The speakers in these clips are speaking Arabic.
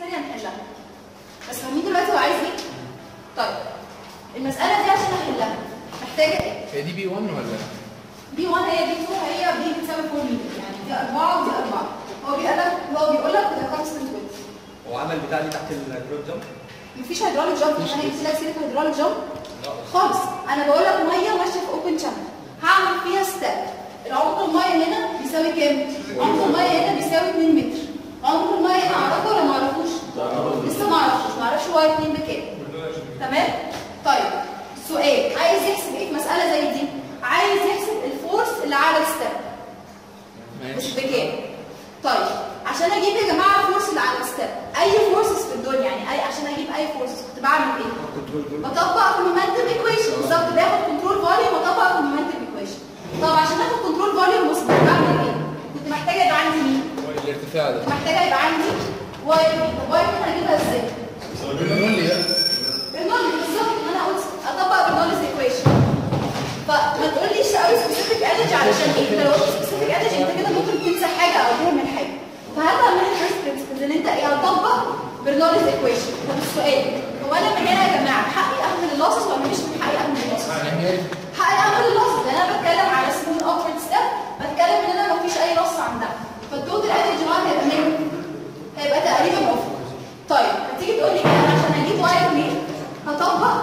ثانية هنحلها. بس مين دلوقتي هو عايز ايه؟ طيب المسألة دي عشان احلها محتاجة ايه؟ هي دي بي 1 ولا؟ بي 1 هي بي 2 هي بي بتساوي 4 متر، يعني دي 4 ودي 4. هو بيقول لك ده كونستنت ويت. هو عمل بتاع دي تحت الهيدروليك جامب؟ مفيش هيدروليك جامب، انا جبت لك سيرة هيدروليك جامب؟ خالص، انا بقول لك مية ماشية في اوبن شانل، هعمل فيها ستاب. العمق المية هنا بيساوي كام؟ عمق المية هنا بيساوي 2 متر. عمق المية هنا اعرفه ولا ما اعرفوش؟ لسه ما اعرفوش، ما اعرفش هو 2 بكام. تمام؟ طيب السؤال عايز يحسب ايه في مسألة زي دي؟ عايز يحسب الفورس اللي على الستاب. مش بكام؟ طيب عشان اجيب يا جماعه الفورس اللي على الستاب، اي فورسز في الدنيا يعني عشان اجيب اي فورسز كنت بعمل ايه؟ بطبق المومنتم ايكويشن، بالظبط باخد كنترول فاليوم واطبق المومنتم ايكويشن. طب عشان اخد كنترول فاليوم مسبق بعمل ايه؟ كنت محتاجه يبقى عندي مين؟ الارتفاع ده محتاجه يبقى عندي واي بي، طب واي بي هجيبها ازاي؟ بالنولي بقى بالنولي بالظبط، ان انا قلت اطبق بالنوليز ايكويشن. فما تقوليش قوي سبيسيفيك انرجي علشان ايه؟ انت لو قلت سبيسيفيك انرجي انت كده ممكن تنسى حاجه او تهمل حاجه. فهذا من الفيرست برنسبلز ان انت هتطبق برنوليز ايكويشن. طب السؤال هو انا من هنا يا جماعه حقي اخد اللوسز ولا مش من حقي اخد اللوسز؟ حقي اخد اللوسز لان انا بتكلم على اسمه الابورد ستيب، بتكلم ان انا مفيش اي لوس عندها. فالتوتال انرجي واي هيبقى منين؟ هيبقى تقريبا اوفر. طيب هتيجي تقول لي انا عشان اجيب واي منين؟ هطبق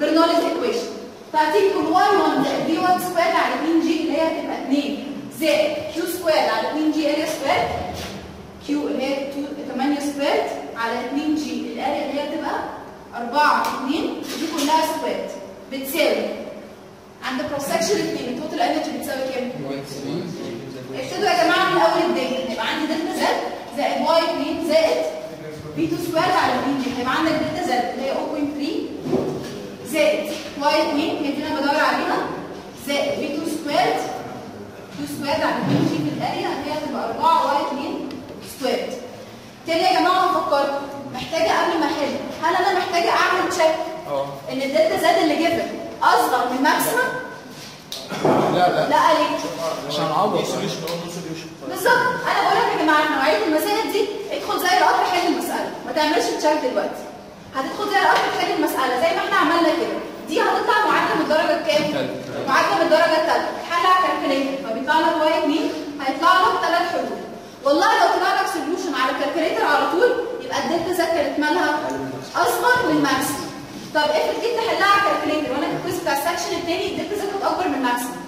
برنوليز ايكويشن. فهتيجي تقول واي 1 دي 1 سكوير على 2 جي اللي هي هتبقى 2 زائد كيو سكوير على 2 جي اريا سكوير، كيو اللي هي 8 سكوير على 2 جي الاريا اللي هي بتبقى 4 2 دي كلها سكوير بتساوي عند كروس سكشن 2 التوتال انرجي بتساوي كام؟ ابتدوا يا جماعه من اول الدايره، هيبقى عندي دلتا زد زائد واي 2 زائد بي 2 سكوير على 2 جي، هيبقى عندك دلتا زد اللي هي 0.3 زائد واي 2 هي دي انا بدور عليها زائد بي 2 سكوير 2 سكوير على 2 جي في الاريا اللي هي هتبقى 4 واي 2 سكوير. تاني يا جماعه هفكركم محتاجه قبل ما احل، هل انا محتاجه اعمل تشيك ان الدلتا زد اللي جبت اصغر من الماكسيمم؟ لا لا لا ليه؟ عشان اعوض بالظبط. انا بقول لك يا جماعه نوعيه المسائل دي ادخل زي القطر حل المساله، ما تعملش تشيك دلوقتي. هتدخل زي القطر تحل المساله زي ما احنا عملنا كده، دي هتطلع معادله من الدرجه الكام؟ معادله من الدرجه الثالثه، حلها كالكوليتر فبيطلع لك واي 2 هيطلع لك 3 حلول. والله لو طلع لك سوليوشن على الكالكوليتر على طول يبقى الدلتا زد كانت مالها اصغر من الماكسيمم. طب افرض جيت تحلها على الكالكوليتر وانا في الكويز بتاع السكشن الثاني الدلتا زد كانت اكبر من الماكسيمم،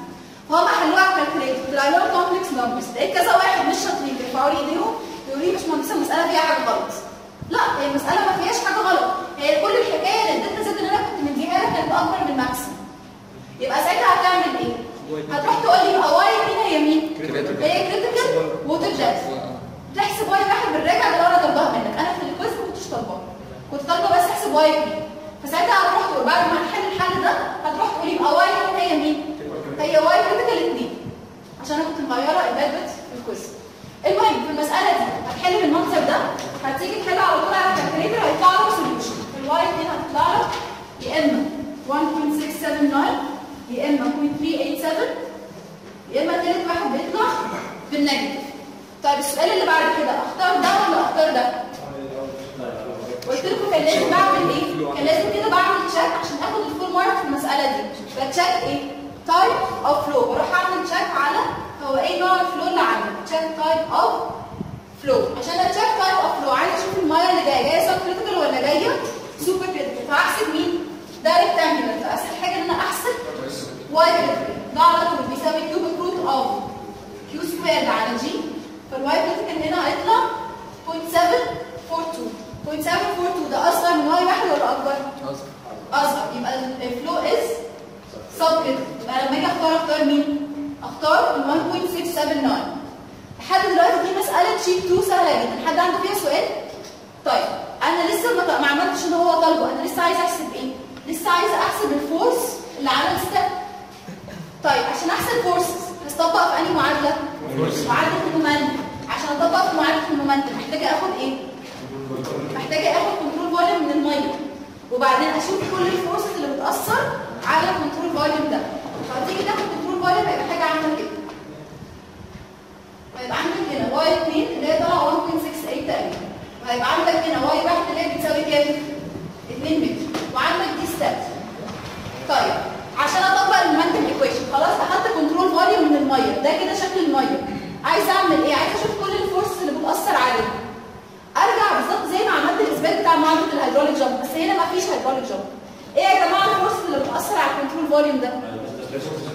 فهم حلوها على الكالكوليتر طلع لهم كومبلكس نمبرز، لقيت كذا واحد مش شاطرين بيرفعوا لي ايديهم يقولوا لي يا باشمهندس المساله فيها حاجه غلط. لا هي المساله ما فيهاش حاجه غلط، هي كل الحكايه ان الدلتا زد اللي انا كنت مديها لك كانت اكبر من الماكسيمم. يبقى ساعتها هتعمل ايه؟ هتروح تقول لي واي مين هي مين؟ هي كريتيكال ووتر دايت. تحسب واي واحد بالراجع اللي انا طالباها منك، انا في الكويز ما كنتش طالباها. كنت طالبه بس احسب واي مين. فساعتها هتروح بعد ما هنحل الحل ده هتروح تقول لي واي مين هي مين؟ هي واي كريتيكال 2 عشان انا كنت مغيره البادبت في الكويز. المهم في المساله دي هتحل بالمنظر ده، هتيجي تحل على طول على الكالكوليتر هيطلع لك سوليوشن، الواي 2 هتطلع لك يا اما 1.679 يا اما 0.387 يا اما تالت واحد بيطلع بالنيجاتيف. طيب السؤال اللي بعد كده اختار ده ولا اختار ده؟ قلت لكم كان لازم بعمل ايه؟ كان لازم كده بعمل تشيك عشان اخد الفول مارك في المساله دي، بتشيك ايه؟ تايب اوف فلو، بروح اعمل تشيك على هو ايه نوع الفلو اللي عندي، تشيك تايب اوف فلو، عشان اتشيك تايب اوف فلو عايز اشوف الميه اللي جايه سب كريتيكال ولا جايه سوبر كريتيكال، فهحسب مين؟ دايركت انجلر، فاسهل حاجه ان انا احسب واي كريتيكال، ده على طول بيساوي كيوبك روت اوف كيو سكوير على جي، فالواي كريتيكال هنا هيطلع 0.742، 0.742 ده اصغر من واي واحد ولا اكبر؟ اصغر. اصغر، يبقى الفلو از سب كريتيكال، يبقى لما اجي اختار اختار مين؟ اختار ال 1.679. لحد دلوقتي دي مساله شيت 2 سهله جدا، حد عنده فيها سؤال؟ طيب انا لسه ما عملتش اللي هو طالبه، انا لسه عايزه احسب ايه؟ لسه عايزه احسب الفورس اللي على الستيب. طيب عشان احسب فورسز هطبق في انهي معادله؟ معادله المومنتم. عشان اطبق في معادله المومنتم محتاجه اخد ايه؟ محتاجه اخد كنترول فوليوم من الميه وبعدين اشوف كل الفورسز اللي بتاثر على الكنترول فوليوم ده. فهتيجي تاخد كنترول فوليوم هيبقى حاجه عامله كده. هيبقى عندك هنا واي 2 اللي هي طالعه 1.68 تقريبا. الميه، ده كده شكل الميه. عايزه اعمل ايه؟ عايزه اشوف كل الفورس اللي بتاثر عليه. ارجع بالظبط زي ما عملت الاثبات بتاع معادله الهيدروليك جامب، بس هنا مفيش هيدروليك جامب. ايه يا جماعه الفورس اللي بتاثر على الكنترول فوليوم ده؟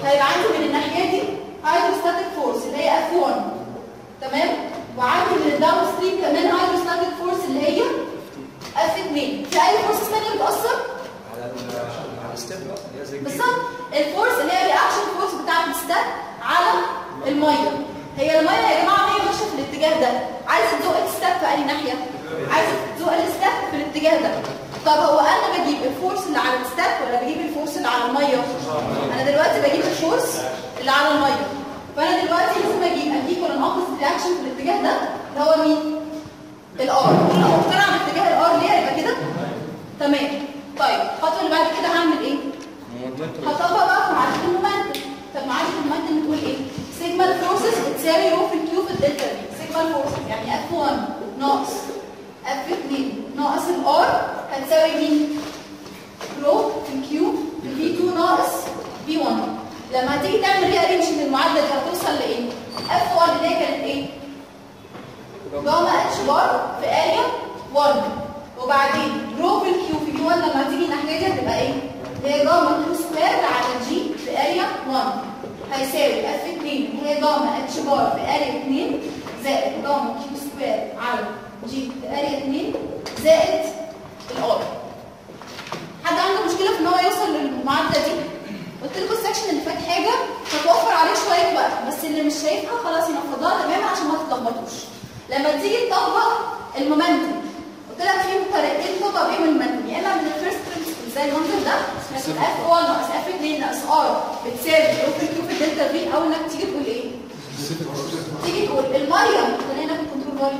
هيبقى عندي من الناحيه دي هيدروستاتيك فورس اللي هي F1 تمام؟ وعندي من الداون ستريم كمان هيدروستاتيك فورس اللي هي F2. في اي فورس ثانيه بتاثر؟ بالظبط الفورس اللي هي رياكشن فورس بتاعت الستات على الميه. هي الميه يا جماعه هي ماشيه في الاتجاه ده، عايزه تزوق الستات في اي ناحيه؟ عايزه تزوق الستات في الاتجاه ده. طب هو انا بجيب الفورس اللي على الستات ولا بجيب الفورس اللي على الميه؟ انا دلوقتي بجيب الفورس اللي على الميه، فانا دلوقتي لازم اجيب ايكوال اوبوزيت رياكشن في الاتجاه ده اللي هو مين؟ الار. انا مقتنعه باتجاه الار ليه؟ يبقى كده تمام. طيب الخطوه اللي بعد كده هعمل ايه؟ هطبق بقى معادله المومنتم. طب معادله المومنتم بتقول ايه؟ سيجما الفورسز بتساوي رو في الكيو في الدلتا بي. سيجما الفورسز يعني F1 ناقص F2 ناقص الار هتساوي مين؟ رو في الكيو في V2 ناقص V1. لما هتيجي تعمل ري ارينجمنت للمعادله دي هتوصل لايه؟ F1 اللي هي كانت ايه؟ جاما اتش بار في اريا 1، وبعدين رو في الكيو في V1 لما هتيجي الناحيه دي هتبقى ايه؟ هي جاما كيو سكوير على جي في اريا 1 هيساوي F2 اللي هي جاما اتش بار في اريا 2 زائد جاما كيو سكوير على جي في اريا 2 زائد الار. حد عنده مشكله في ان هو يوصل للمعادله دي؟ قلت لكم السكشن اللي فات حاجه هتوفر عليه شويه وقت، بس اللي مش شايفها خلاص ينفضها تماما عشان ما تتلخبطوش. لما تيجي تطبق المومنتم قلت لك في طريقتين تطبق بيهم المومنتم، يا اما من الفيرست برنسبل زي المنظر ده مثلا F1 ناقص F2 ناقص ار بتساوي رو في الكيو في الدلتا في، او انك تيجي تقول ايه؟ تيجي تقول الميه خلينا في الكنترول فوليوم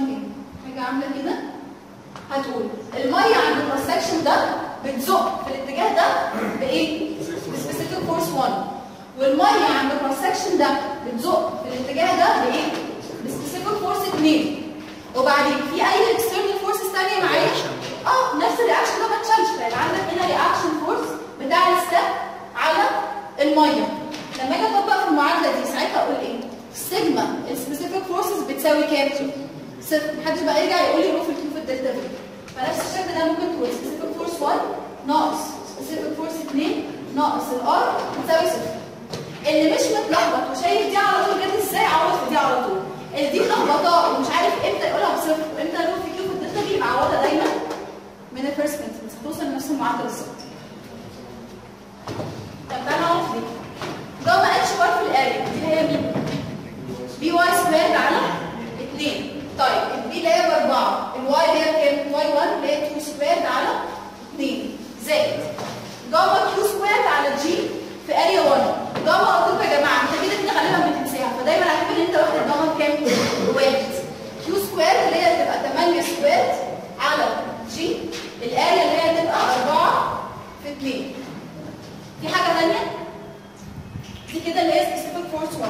تاني حاجه عامله كده، هتقول الميه عند الكروس سكشن ده بتزق في الاتجاه ده بايه؟ بسبيسيفيك فورس 1، والميه عند الكروس سكشن ده بتزق في الاتجاه ده بايه؟ بسبيسيفيك فورس 2. وبعدين في اي اكسترنال فورسز ثانيه معايا؟ نفس الرياكشن ده ما اتشالش، لان عندك هنا رياكشن فورس بتاع الستات على الميه. لما اجي اطبق في المعادله دي ساعتها اقول ايه؟ سيجما السبيسيفيك فورسز بتساوي كام؟ صفر. محدش بقى يرجع يقول لي رو في الكيو في الدلتا في. فنفس الشكل ده ممكن تقول سبيسيفيك فورس 1 ناقص سبيسيفيك فورس 2 ناقص الار بتساوي صفر. اللي مش متلخبط وشايف دي على طول جت ازاي عوض دي على طول. اللي دي لخبطاه ومش عارف امتى يقولها بصفر وامتى رو في كيو في الدلتا في، معوضه دايما من الفيرست برنسبل، هتوصل لنفس المعادله بالظبط. طب تعالى نقعد في دي. جاما اتش بار في الاريا دي هي مين؟ بي واي سكوير على 2. طيب البي اللي هي ب 4، الواي اللي هي بكام؟ واي 1 اللي هي 2 سكوير على 2 زائد جاما كيو سكوير على جي في اريا 1. جاما على طول يا جماعه انت كده غالبا بتنساها، فدايما اعتبر ان انت واخد جاما بكام؟ 1. كيو سكوير اللي هي هتبقى 8 سكوير على جي الآلة اللي هي هتبقى 4 في 2. في حاجة تانية؟ دي كده اللي هي سبيسيفيك فورس 1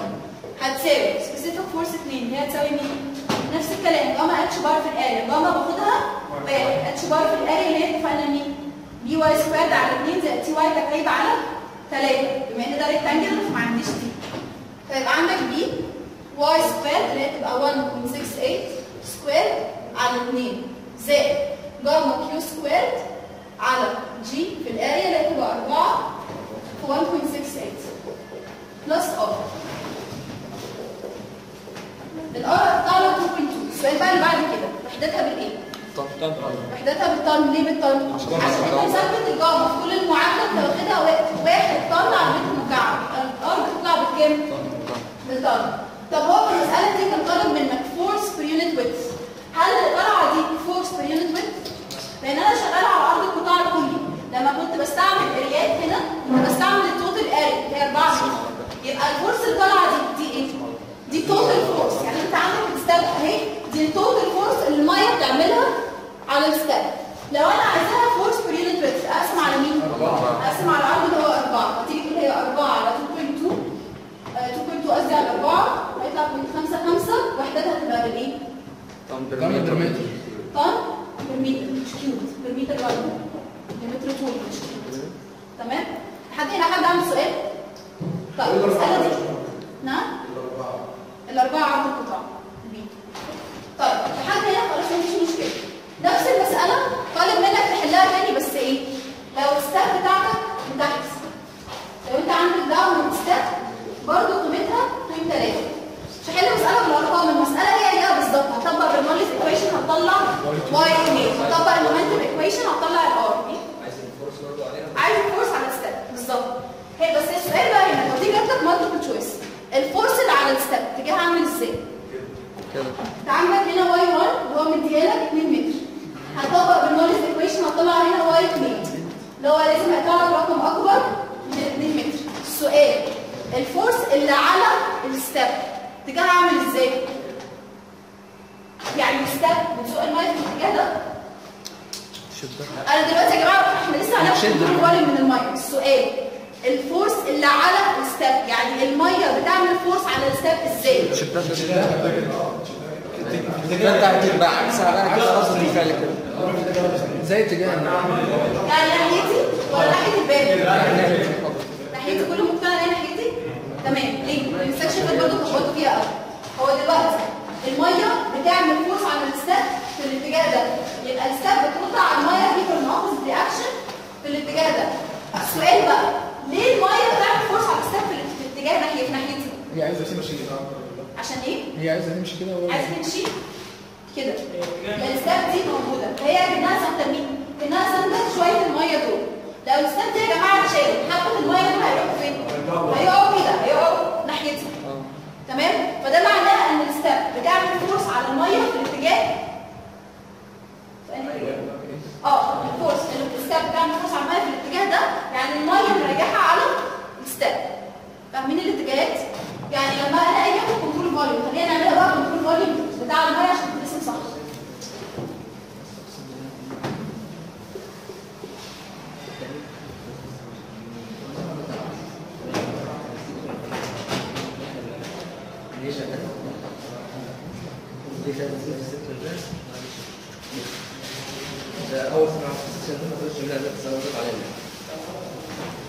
هتساوي سبيسيفيك فورس 2 هي هتساوي مين؟ نفس الكلام جاما اتش بار في الآلة، جاما باخدها باقي اتش بار في الآلة اللي هي اتفقنا مين؟ بي واي سكواد على 2 زائد تي واي تكعيب على 3، بما ان ده ريكتانجل فما عنديش دي. فيبقى عندك بي واي سكواد اللي هي تبقى 1.68 سكواد على 2 زائد جاما كيو سكوير على جي في الاريا اللي هتبقى 4 في 1.68 بلس ار. الار طالع 2.2. السؤال بقى اللي بعد كده وحدتها بالايه؟ طن. وحدتها بالطن. ليه بالطن؟ عشان انت مثبت الجاما في كل المعادله انت واخدها 1 طن على المتر مكعب، الار بتطلع بكام؟ بالطن. طب هو في المساله دي كان طالب منك فورس بير يونت ويدث، هل القلعه دي فورس بير يونت ويدث؟ لان انا شغاله على ارض القطاع الكلي، لما كنت بستعمل اريات هنا كنت بستعمل التوتال اريا اللي هي 4 متر، يبقى الفورس الطالعه دي ايه؟ دي توتال فورس، يعني انت عندك الستاب اهي دي التوتال فورس اللي الميه بتعملها على الستاب. لو انا عايزاها فورس بير يونت ويدث اقسم على مين؟ اقسم على العرض اللي هو 4، هتيجي تقول هي 4 على 2.2 قصدي على 4 هيطلع 0.55 وحدتها هتبقى بالايه؟ طن بالمتر. طن بالمتر مش كيوت، بالمتر برضه بالمتر طول مش كيوت. تمام؟ حد هنا حد عنده سؤال؟ طيب المسألة دي نعم؟ الاربعه عملوا قطاع بي. طيب لحد هنا خلاص مفيش مشكله. نفس المساله طالب منك تحلها تاني، بس ايه؟ لو الستات بتاعتك متحت، لو انت عندك دعوه من الستات برضه قيمتها قيم 3. مش هحل مساله بالارقام، المساله هي ليها بالظبط. هطبق الريموليس ايكويشن هتطلع واي ايه، هطبق المومنتم ايكويشن هتطلع الار. عايز الفورس برضه عليها، عايز الفورس على الستات بالظبط. هي بس السؤال بقى هنا لو دي جات لك مالتيبل تشويس، الفورس اللي على الستات تجاهها عامل ازاي؟ كده انت عندك هنا واي 1 اللي هو مديالك 2 متر، هتطبق بالموليس ايكويشن هتطلع هنا واي 2 اللي هو لازم هيطلع لك رقم اكبر من 2 متر. السؤال الفورس اللي على الستاب اتجاهها عامل ازاي؟ يعني الستاب بتسوق المايه في الاتجاه ده؟ انا دلوقتي يا جماعه احنا لسه هناخد فوليوم من المايه. السؤال الفورس اللي على الستاب، يعني المايه بتعمل فورس على الستاب ازاي؟ ده انت هتبقى عكس على كده راسك بالفعل كده زي اتجاه النعم، يعني ناحيتي ولا ناحيه الباب؟ ناحيتي. كل مقتنع ان هي ناحيتي؟ تمام. ليه؟ ما تنساش انك برضه خبطته فيها قوي. هو دلوقتي الميه بتعمل فورس على الستاب في الاتجاه ده، يبقى الستاب بتقطع على الميه دي في الناقص رياكشن في الاتجاه ده. السؤال بقى ليه الميه بتعمل فورس على الستاب في الاتجاه ده اللي في ناحيتي؟ هي عايزه تمشي كده. عشان ايه؟ هي عايزه تمشي كده ولا عايزه تمشي كده؟ الستاب دي موجوده فهي كانها سانده مين؟ كانها سانده شويه الميه دول. لو الستاب دي يا جماعه اتشالت حبه الميه دول هيروحوا فين؟ هيقعوا كده، هيقعوا ناحيتها. تمام؟ فده معناه ان الستاب بتعمل فورس على الميه في الاتجاه الفورس اللي الستاب بتعمل فورس على الميه في الاتجاه ده، يعني الميه مراجعها على الستاب. فاهمين الاتجاهات؟ يعني لما انا اجي اخد كنترول فوليوم، خلينا نعملها بقى كنترول فوليوم بتاع الميه عشان تترسم صح.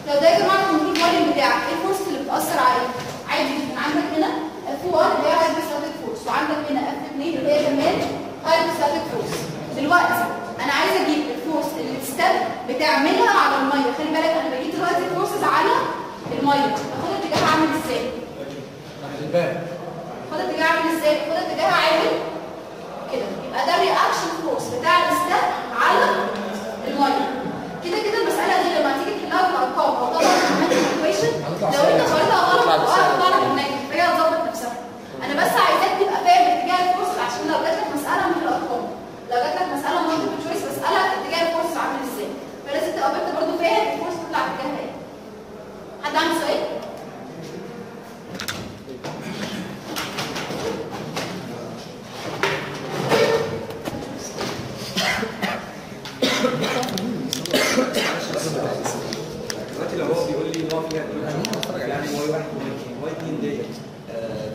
لو ده يا جماعه الكنترول فوليوم بتاعك، ايه الفورس اللي بتاثر عليه؟ عادي جدا. عندك هنا اف 1 اللي هي هايدروستاتيك فورس، وعندك هنا اف 2 اللي هي كمان هايدروستاتيك فورس. دلوقتي انا عايزه اجيب الفورس اللي الستاب بتعملها على الميه. خلي بالك انا بجيب دلوقتي الفورسز على الميه، خد اتجاهها عامل ازاي؟ خد اتجاهها عامل ازاي؟ خد اتجاهها عامل كده، يبقى ده رياكشن فورس بتاع الستاب على الميه. كده كده المساله دي لما تيجي تحلها بالارقام او طبعا الايكويشن لو انت قريتها غلط هتعرف انك محتاجه تظبط نفسها. انا بس عايزاك تبقى فاهم اتجاه الفورس، عشان لو جات لك مساله من الارقام، لو جات لك مساله مالتيبل تشويس مساله اتجاه الفورس عامل ازاي، فلازم تبقى انت برضه فاهم الفورس بتطلع اتجاهها ايه. حد عنده سؤال؟ دلوقتي لو هو بيقول لي ان هو فيها يعني واي واحد واي اتنين ديت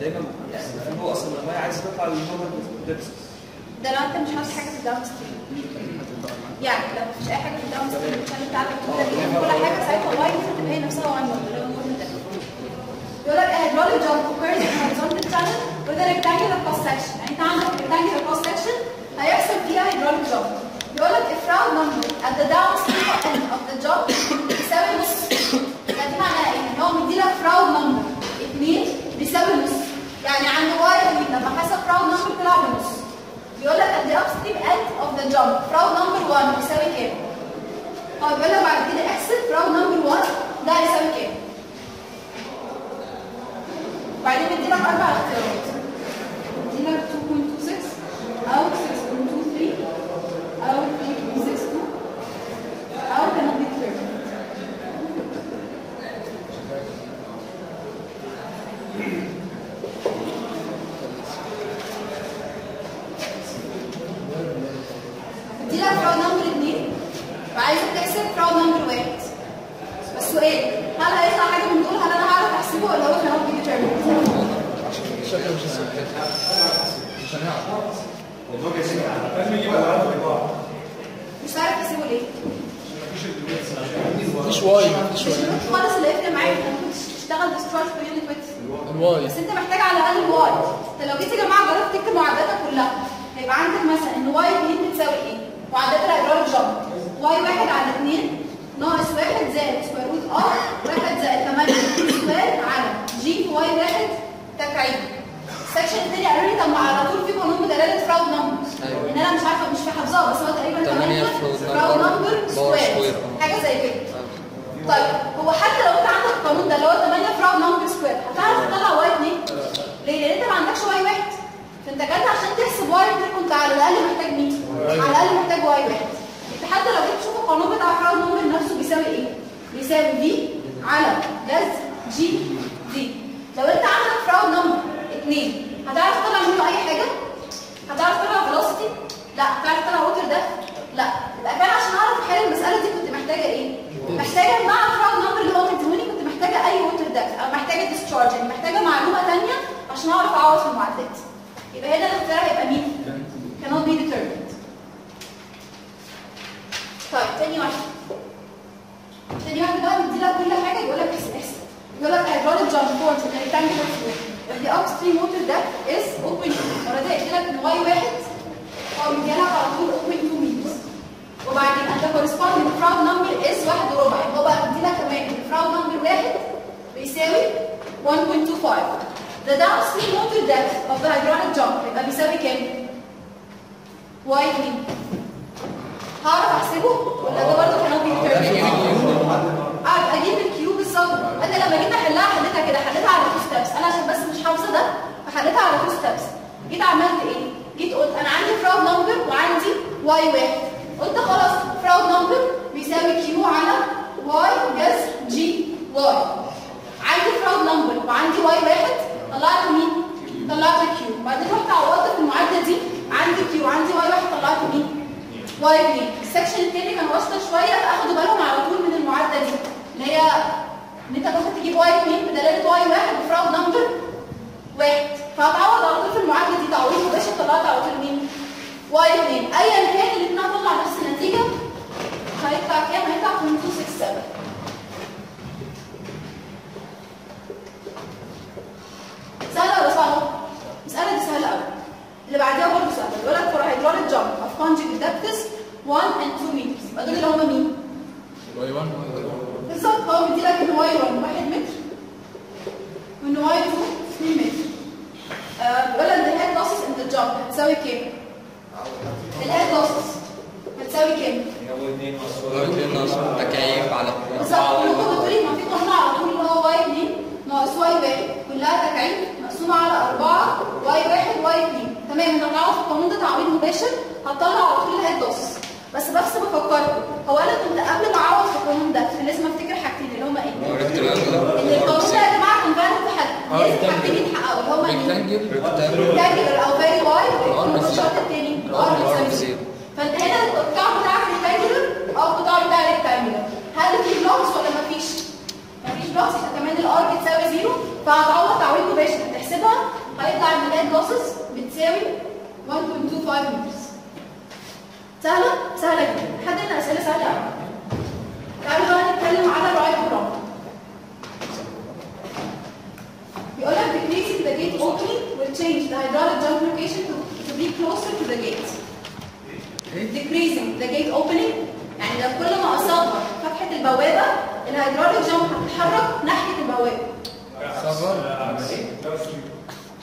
دايما يعني هو اصلا المايه عايزه تطلع للمومنت ديبسس ده. لو انت مش عايز حاجه في الداون ستريم، يعني لو مفيش اي حاجه في الداون ستريم مش هتعرف تعمل كل حاجه، ساعتها المايه هتبقى هي نفسها وعن اللي هو المومنت ده. يقول لك هيدروليك جامب اوكيرز ان هوريزونتال شانل وذ ريكتانجلر كروس سكشن، يعني انت عندك ريكتانجلر كروس سكشن هيحصل فيها هيدروليك جامب. يقول لك افراغ number at the downstream end of the job بيساوي نص. يعني معناها ايه؟ ان هو مديلك فراغ number 2 بيساوي نص، يعني عند واي لما حسب فراغ number طلع بنص. بيقول لك at the upstream end of the job فراغ number 1 بيساوي كام؟ اه بيقول لك بعد كده احسب فراغ number 1 ده هيساوي كام؟ وبعدين مديلك 4 اختيارات، مديلك 2.26 او 6.23 أو 3.62 أو كانت بتفرق. هديلك فراغ نمبر 2 وعايزك تحسب فراغ نمبر 1. السؤال هل هيطلع حاجة من دول؟ هل أنا هعرف أحسبه ولا هو كان هو بيديترمنت؟ شكله مش هسيبه. مش عارف تسيبه ليه؟ مفيش واي، مفيش واي خالص. اللي هيفرق معاك انك تشتغل بسترايك بين الكويتس الواي، بس انت محتاج على الاقل واي. الحراره جمع. واي واحد على 2 ناقص 1 زائد سكوير روت ار 1 زائد 8 سكوير على جي في واي واحد تكعيب. السكشن الثاني قالوا لي طب ما على طول في قانون مدلله فراود نمبر. ان انا مش عارفه مش حافظاها بس هو تقريبا 8 فراود نمبر سكوير حاجه زي كده. طيب هو حتى لو انت عندك القانون ده اللي هو 8 فراود نمبر سكوير هتعرف تطلع واي 2 ليه؟ لان انت ما عندكش واي واحد. فانت جت عشان تحسب واي كنت على الاقل محتاج مين؟ على الاقل محتاج واي واحد. انت حتى لو جيت تشوف القانون بتاع فراود نمبر نفسه بيساوي ايه؟ بيساوي في على جذر جي دي. لو انت عندك فراود نمبر 2 هتعرف تطلع منه اي حاجه؟ هتعرف تطلع فلوستي؟ لا. هتعرف تطلع ووتر ده؟ لا. يبقى كان عشان اعرف احل المساله دي كنت محتاجه ايه؟ محتاجه مع الفراود نمبر اللي هو مديهوني كنت محتاجه اي ووتر ده او محتاجه ديسشارج، يعني محتاجه معلومه ثانيه عشان اعرف اعوض في المعادلات. يبقى هنا الاختيار هيبقى مين؟ cannot be determined. طيب تاني واحد بقى مدي لك كل حاجه يقول لك احسب. يقول لك hydraulic jump force rectangular fluid of the upstream water that is open. المره دي قلت لك ان واي واحد هو مدي لك على طول open 2 meters. وبعدين the corresponding proud number is 1.4. هو بقى مدي لك كمان ان proud number 1 بيساوي 1.25. The downstream water depth of the hydraulic jump يبقى بيساوي كام؟ واي 3. هعرف احسبه ولا ده برضه كانوا بيترجموا؟ اعرف اجيب الكيو بالظبط. انا لما جيت احلها حليتها كده، حليتها على 2 ستابس، انا عشان بس مش حافظه ده فحليتها على 2 ستابس. جيت عملت ايه؟ جيت قلت انا عندي فراود نمبر وعندي واي واحد. قلت خلاص فراود نمبر بيساوي كيو على واي جذر جي واي. عندي فراود نمبر وعندي واي واحد طلعت مين؟ طلعت كيو. بعدين رحت عوضت في المعادله دي عندي كيو عندي واي واحد طلعت مين؟ واي 2. السكشن الثاني كان واسطه شويه فاخدوا بالهم على طول من المعادله دي اللي هي ان انت ممكن تجيب واي 2 بدلاله واي واحد بفراود نمبر واحد، فهتعوض على طول في المعادله دي تعويض مباشر طلعت على طول مين؟ واي 2. ايا كان الاثنين هتطلع نفس النتيجه. هيطلع كام؟ هيطلع 267. سهلة ولا صعبة؟ المسألة دي سهلة أوي. اللي بعديها برضه سهلة، بيقول لك for hydraulic jump of conjugate depths 1 and 2 meters، يبقى دول اللي هما مين؟ واي 1 وواي 2. بالظبط، هو مدي لك إن واي 1 1 متر وإن واي 2 2 متر. بيقول لك the head losses in the jump هتساوي كام؟ الhead losses هتساوي كام؟ هتساوي 2 ناقص 1 تكعيب على 2. بالظبط، كلكم بتقولي ما في قانون على طول اللي هو واي 2 ناقص واي واحد كلها تكعيب مقسومه على 4 واي واحد واي 2. تمام، هنطلعه في القانون ده تعويض مباشر هتطلع على طول الهيد لوس. بس بفكركم هو انا كنت قبل ما اعوض في القانون ده كان لازم افتكر حاجتين اللي هما ايه؟ ان القانون ده يا جماعه كان فعلا في حاجه لازم حاجتين يتحققوا اللي هما ايه؟ ريكتانجل او فاري واي والقانون الشرط الثاني ار بيساوي زيرو. فانت هنا القطاع بتاعك ريكتانجل او القطاع بتاعك ريكتانجل، هل في بلوكس ولا مفيش؟ مفيش لوس، يبقى كمان الار بتساوي زيرو فهتعوض تعويض مباشر هتحسبها هيطلع ان الهيد لوسز بتساوي 1.25 مترز. سهله؟ سهله جدا، لحد هنا اسئله سهله قوي. تعالوا بقى نتكلم على الرايت والرابع. بيقول لك decreasing the gate opening will change the hydraulic jump location to be closer to the gate. decreasing the gate opening يعني لو كل ما اصغر فتحه البوابه الهيدروليك جامب هتتحرك ناحيه البوابه. صغر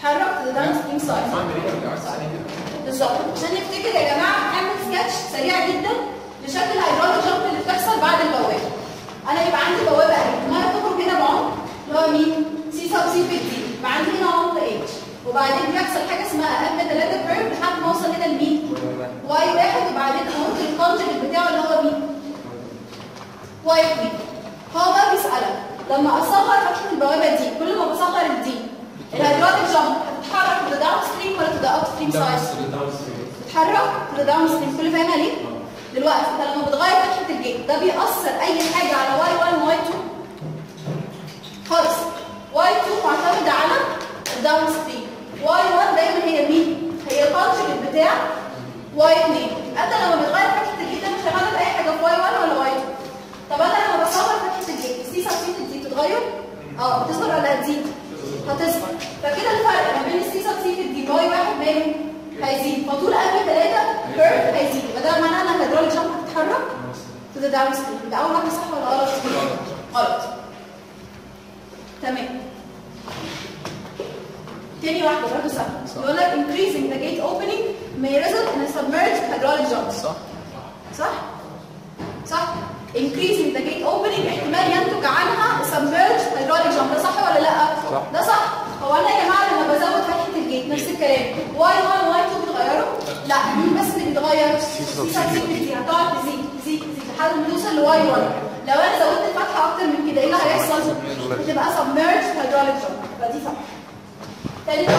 اتحرك للداون ستريم سايد. بالظبط، عشان نفتكر يا جماعه هنعمل سكتش سريع جدا لشكل الهيدروليك جامب اللي بتحصل بعد البوابه. انا يبقى عندي بوابه اهي، ما انا فاكر كده بعمق اللي هو مين؟ سي سب سي في دي، يبقى عندي هنا عمق اتش، وبعدين بيحصل حاجه اسمها اهم 3 كيرف لحد ما اوصل هنا لمين؟ واي واحد، وبعدين احط الكونجكت بتاعه اللي هو مين؟ واي 2. هو بقى بيسألك لما اصغر فتحة البوابة دي كل ما بصغر الدي الهيدروليك جامب هتتحرك to the downstream ولا to the upstream side؟ تتحرك to the downstream. كل فاهمها ليه؟ دلوقتي انت لما بتغير فتحة الجيت ده بيأثر أي حاجة على واي 1 واي 2 خالص. واي 2 معتمدة على الداونستريم، واي 1 دايما هي مين؟ هي الكونجكت بتاع واي 2. انت لما بتغير فتحة الجيت ده مش هتغير أي حاجة في واي 1 ولا واي 2. طب انا لما بصغر فتحه الجي سي سب دي بتتغير؟ اه بتصغر ولا هتزيد؟ هتصغر. فكده الفرق ما بين السي سب دي واي واحد ماله؟ هيزيد. فطول قبل 3 كيرف هيزيد، يبقى ده معناه ان الهيدروليك جامب تو ذا داون ستريم. ده اول واحده صح ولا غلط؟ غلط. تمام. تاني واحده برضه صح. بيقول لك increasing the gate opening may result in a submerged hydraulic job. صح. صح؟ صح؟ increasing the gate opening احتمال ينتج عنها submerged hydraulic jump. ده صح ولا لا؟ صح. ده صح. هو انا يا جماعه لما بزود فتحه الجيت نفس الكلام y1 y2 بتغيروا؟ لا مين بس اللي بيتغير؟ سي هتقعد تزيد تزيد تزيد لحد ما توصل ل y1. لو انا زودت الفتحه اكتر من كده ايه اللي هيحصل؟ بتبقى submerged hydraulic jump. يبقى دي صح. تالت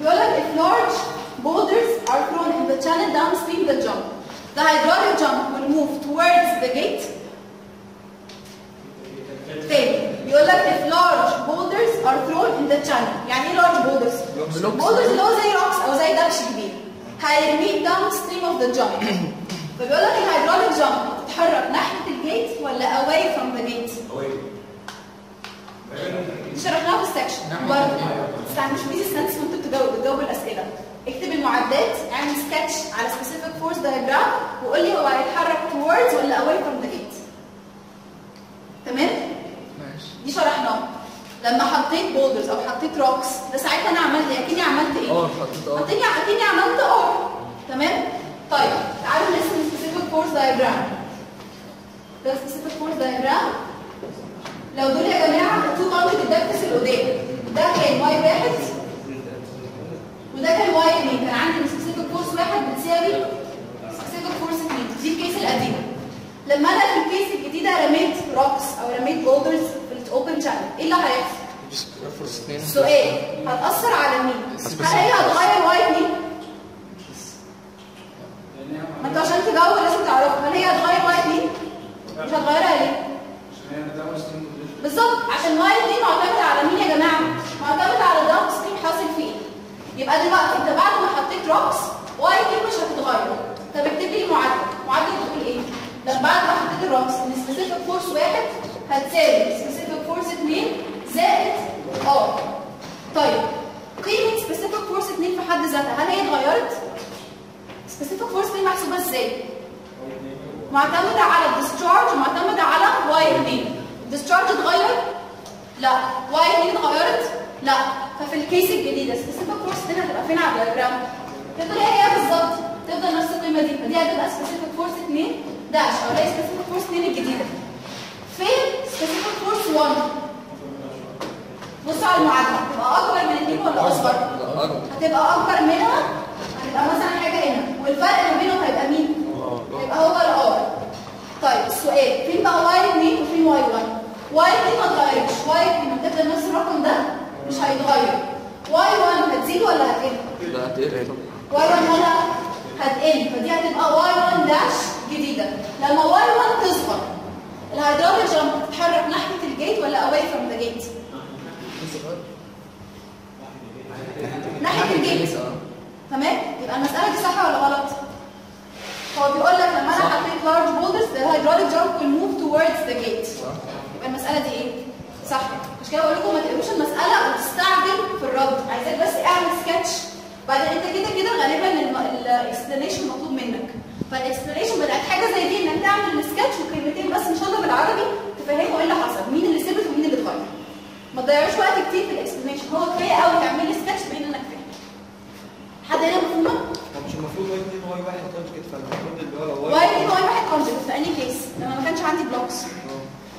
بيقول لك if large boulders are thrown in the channel downstream the jump. The hydraulic jump will move towards the gate. تاني بيقول لك if large boulders are thrown in the channel. يعني ايه large boulders؟ boulders اللي هو زي rocks او زي دبش كبير هيرميه downstream of the jump. فبيقول لك الهيدروليك جامب بتتحرك ناحية الجيت ولا away from the gate؟ away. شرحناها في السكشن برضه. استنى مش بليز استنى وانت بتجاوب الاسئلة. اكتب المعدات اعمل سكتش على specific force diagram وقول لي هو هيتحرك towards ولا away from the gate. تمام؟ ماشي. دي شرحناها. لما حطيت بولدرز او حطيت روكس ده ساعتها انا عملت ايه؟ اكني عملت ايه؟ اكني عملت اور. تمام؟ طيب تعالوا نرسم specific force diagram. ده specific force diagram. لو دول يا جماعه تو ماونتد الدكتس القدام ده كان واي واحد وده كان واي 2. كان عندي سبيسيفيك فورس واحد بتساوي سبيسيفيك فورس 2. دي الكيس القديمه. لما انا في الكيس الجديده رميت روكس او رميت بولدرز في الاوبن شانل ايه اللي هيحصل؟ السؤال هتاثر على مين؟ هل هي هتغير واي 2؟ ما انتوا عشان تجاوبوا لازم تعرفوا هل هي هتغير واي 2؟ مش هتغيرها ليه؟ بالظبط عشان واي 2 معتمد على مين يا جماعه؟ معتمد على الداون ستريم حاصل فيه. يبقى دلوقتي انت بعد ما حطيت روكس واي 2 مش هتتغير. طب اكتب لي معادله، معادله بتقول ايه؟ لما بعد ما حطيت الروكس ان سبيسيفيك فورس واحد هتساوي سبيسيفيك فورس 2 زائد ار. طيب قيمه سبيسيفيك فورس 2 في حد ذاتها هل هي اتغيرت؟ سبيسيفيك فورس 2 محسوبه ازاي؟ معتمده على الديسشارج ومعتمده على واي 2. الديسشارج اتغير؟ لا. واي 2 اتغيرت؟ لا. ففي الكيس الجديده سبيسيفيك فورس 2 هتبقى فين على الدياجرام؟ تفضل هي بالظبط، تفضل نفس القيمه دي، فدي هتبقى سبيسيفيك فورس 2 داش او هي سبيسيفيك فورس 2 الجديده. فين سبيسيفيك فورس 1؟ بصوا على المعادله، هتبقى اكبر من 2 ولا اصغر؟ هتبقى اكبر منها، هتبقى مثلا حاجه هنا، والفرق ما بينهم هيبقى مين؟ هيبقى هو الار. طيب السؤال فين بقى واي 2 وفين واي 1؟ واي 2 ما اتغيرش، واي 2 لما تفضل نفس الرقم ده مش هيتغير. واي 1 هتزيد ولا هتقل؟ لا هتقل. واي 1 هنا هتقل، فدي هتبقى واي 1 داش جديده. لما واي 1 تصغر الهيدروليك جامب بتتحرك ناحيه الجيت ولا اواي فروم ذا جيت؟ ناحيه الجيت. تمام؟ يبقى المساله دي صح ولا غلط؟ هو بيقول لك لما انا حطيت لارج بولدرز الهيدروليك جامب ويل موف تووردز ذا جيت. المسألة دي ايه؟ صح. مش كده بقول لكم ما تقروش المسألة وتستعجل في الرد، عايزاك بس اعمل سكتش. بعدين انت كده كده غالبا الاكسبلانيشن مطلوب منك. فالاكسبلانيشن بتاعت حاجة زي دي ان انت تعمل سكتش وكلمتين بس ان شاء الله بالعربي تفهموا ايه اللي حصل، مين اللي ثبت ومين اللي اتغير. ما تضيعوش وقت كتير في الاكسبلانيشن، هو كفاية قوي تعمل سكتش باين انك فاهم. حد هنا مفهومة؟ طب مش المفروض واي 2 واي 1 كونجكت فالمفروض اللي هو واي 2 واي 1 كونجكت في انهي كيس؟ لما ما كانش عندي بلوكس.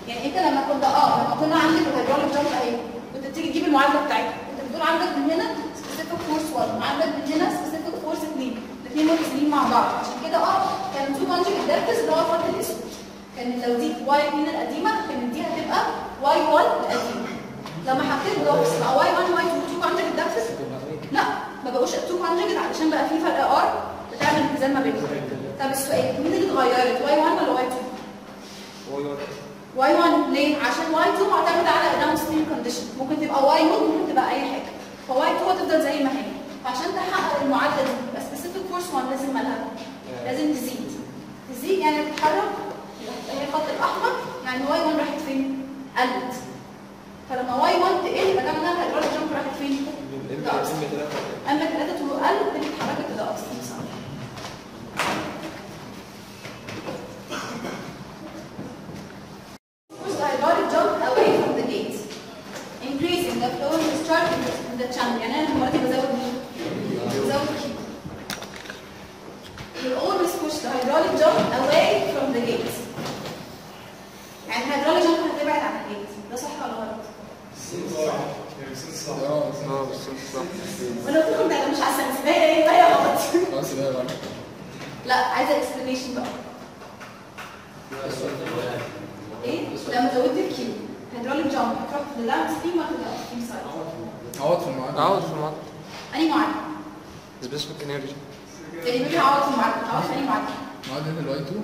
يعني انت لما كنت لما كنا عندك الهيدروليك جامب اهي كنت بتيجي تجيب المعادله بتاعتها، كنت بتقول عندك من هنا سبيسيفيك فورس 1 وعندك من هنا سبيسيفيك فورس 2، الاثنين متساويين مع بعض، عشان كده كان تو كونجكت دكتس اللي هو الخط الاسود. كان لو دي واي 2 القديمه كانت دي هتبقى واي 1 القديمه. لما حطيت بلوكس بقى واي 1 واي 2 تو كونجكت دكتس لا ما بقوش تو كونجكت علشان بقى في فرق ار بتعمل انتزال ما بينهم. طب السؤال مين اللي اتغيرت واي 1 ولا واي 2؟ واي 1. واي 1 ليه؟ عشان واي 2 معتمده على الداون ستريم كونديشن، ممكن تبقى واي 1 ممكن تبقى اي حاجه، فواي 2 هتفضل زي ما هي، فعشان تحقق المعادله دي يبقى سبيسيفيك فورس 1 لازم مالها؟ لازم تزيد. تزيد يعني تتحرك، هي الخط الاحمر يعني واي 1 راحت فين؟ قلت. فلما واي 1 تقل يبقى ده معناها الهيدروليك جامب راحت فين؟ اما 3 تقل تبقى اتحركت الى اقصى مساحه. بالظبط صح. وانا قلت لكم ده مش عشان سباحه ايه غلط. خلاص سباحه غلط. لا عايزه اكسبلانيشن بقى. ايه؟ لما زودت الكيو هيدروليك جامب هتروح في اللانس دي ولا في الكيو سايد؟ عوض في المعادله. عوض في المعادله. أنهي معادله؟ سبيسفيك انرجي. يعني مين عوض في المعادله؟ عوض في أنهي معادله؟ معادله الواي 2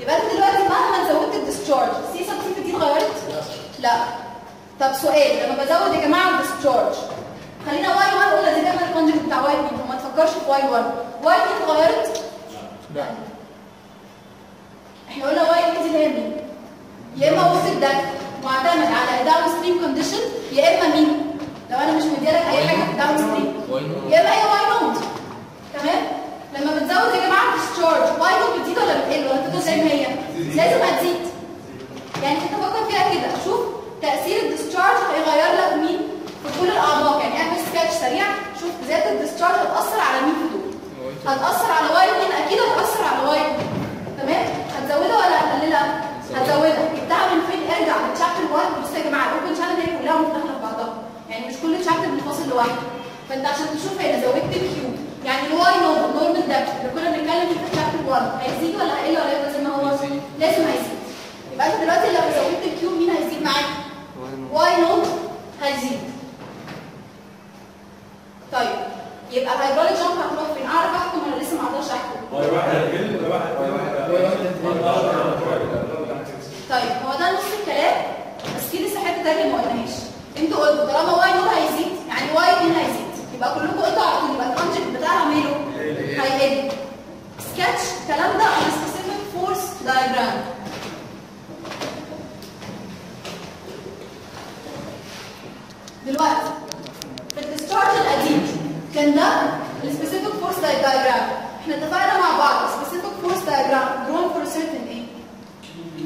يبقى انت دلوقتي مهما زودت الديسشارج سي سب سي في الدي اتغيرت؟ لا. طب سؤال، لما بزود يا جماعه الديسشارج خلينا واي 1 قلنا دي تعمل الكونجكت بتاع واي 2 فما تفكرش في واي 1، واي 2 اتغيرت؟ لا. احنا قلنا واي 2 دي اللي هي مين؟ يا اما وسط ده معتمد على داون ستريم كونديشن يا اما مين؟ لو انا مش مديالك اي حاجه في الداون ستريم يا اما هي واي نوت. تمام؟ لما بتزود يا جماعه الديسشارج واي نوت بتزيد ولا بتقل ولا بتفضل زي ما هي؟ لازم هتزيد. يعني انت فكر فيها كده، شوف تأثير الديسشارج هيغير لك مين في كل الأعماق، يعني اعمل سكتش سريع شوف زيادة الديسشارج هتأثر على مين في دول؟ هتأثر على واي 2 أكيد هتأثر على واي 2 تمام؟ هتزودها ولا هتقللها؟ هتزودها، جبتها من فين؟ ارجع للشابتر 1. بصوا يا جماعة الأوبن شانل هي كلها متداخلة في بعضها، يعني مش كل شابتر منفصل لوحده، فأنت عشان تشوف هنا زودت الكيو يعني الواي نورمال ده اللي كنا بنتكلم فيه في الشابتر 1 هيزيد ولا هيقل ولا هيبقى زي ما هو؟ لازم هيزيد. يبقى أنت دلوقتي لو زودت الكيو مين هيزيد معاك؟ واي نوت هيزيد. طيب يبقى الهيدروليك جامب هتروح فين؟ اعرف احكم ولا لسه ما اقدرش احكم؟ واي واحد هيقل واي واحد طيب هو ده نص الكلام، بس في لسه حته تانيه ما قلناهاش. انتوا قلتوا طالما واي نوت هيزيد يعني واي 2 هيزيد، يبقى كلكم قلتوا على طول، يبقى الكونجكت بتاعها ماله؟ هيقل. سكتش الكلام ده على سبيسيفيك فورس دايجرام. دلوقتي في الديسشارج القديم كان ده السبيسيفيك فورس دايجرام، احنا اتفقنا مع بعض السبيسيفيك فورس دايجرام درون فور سيرتن ايه؟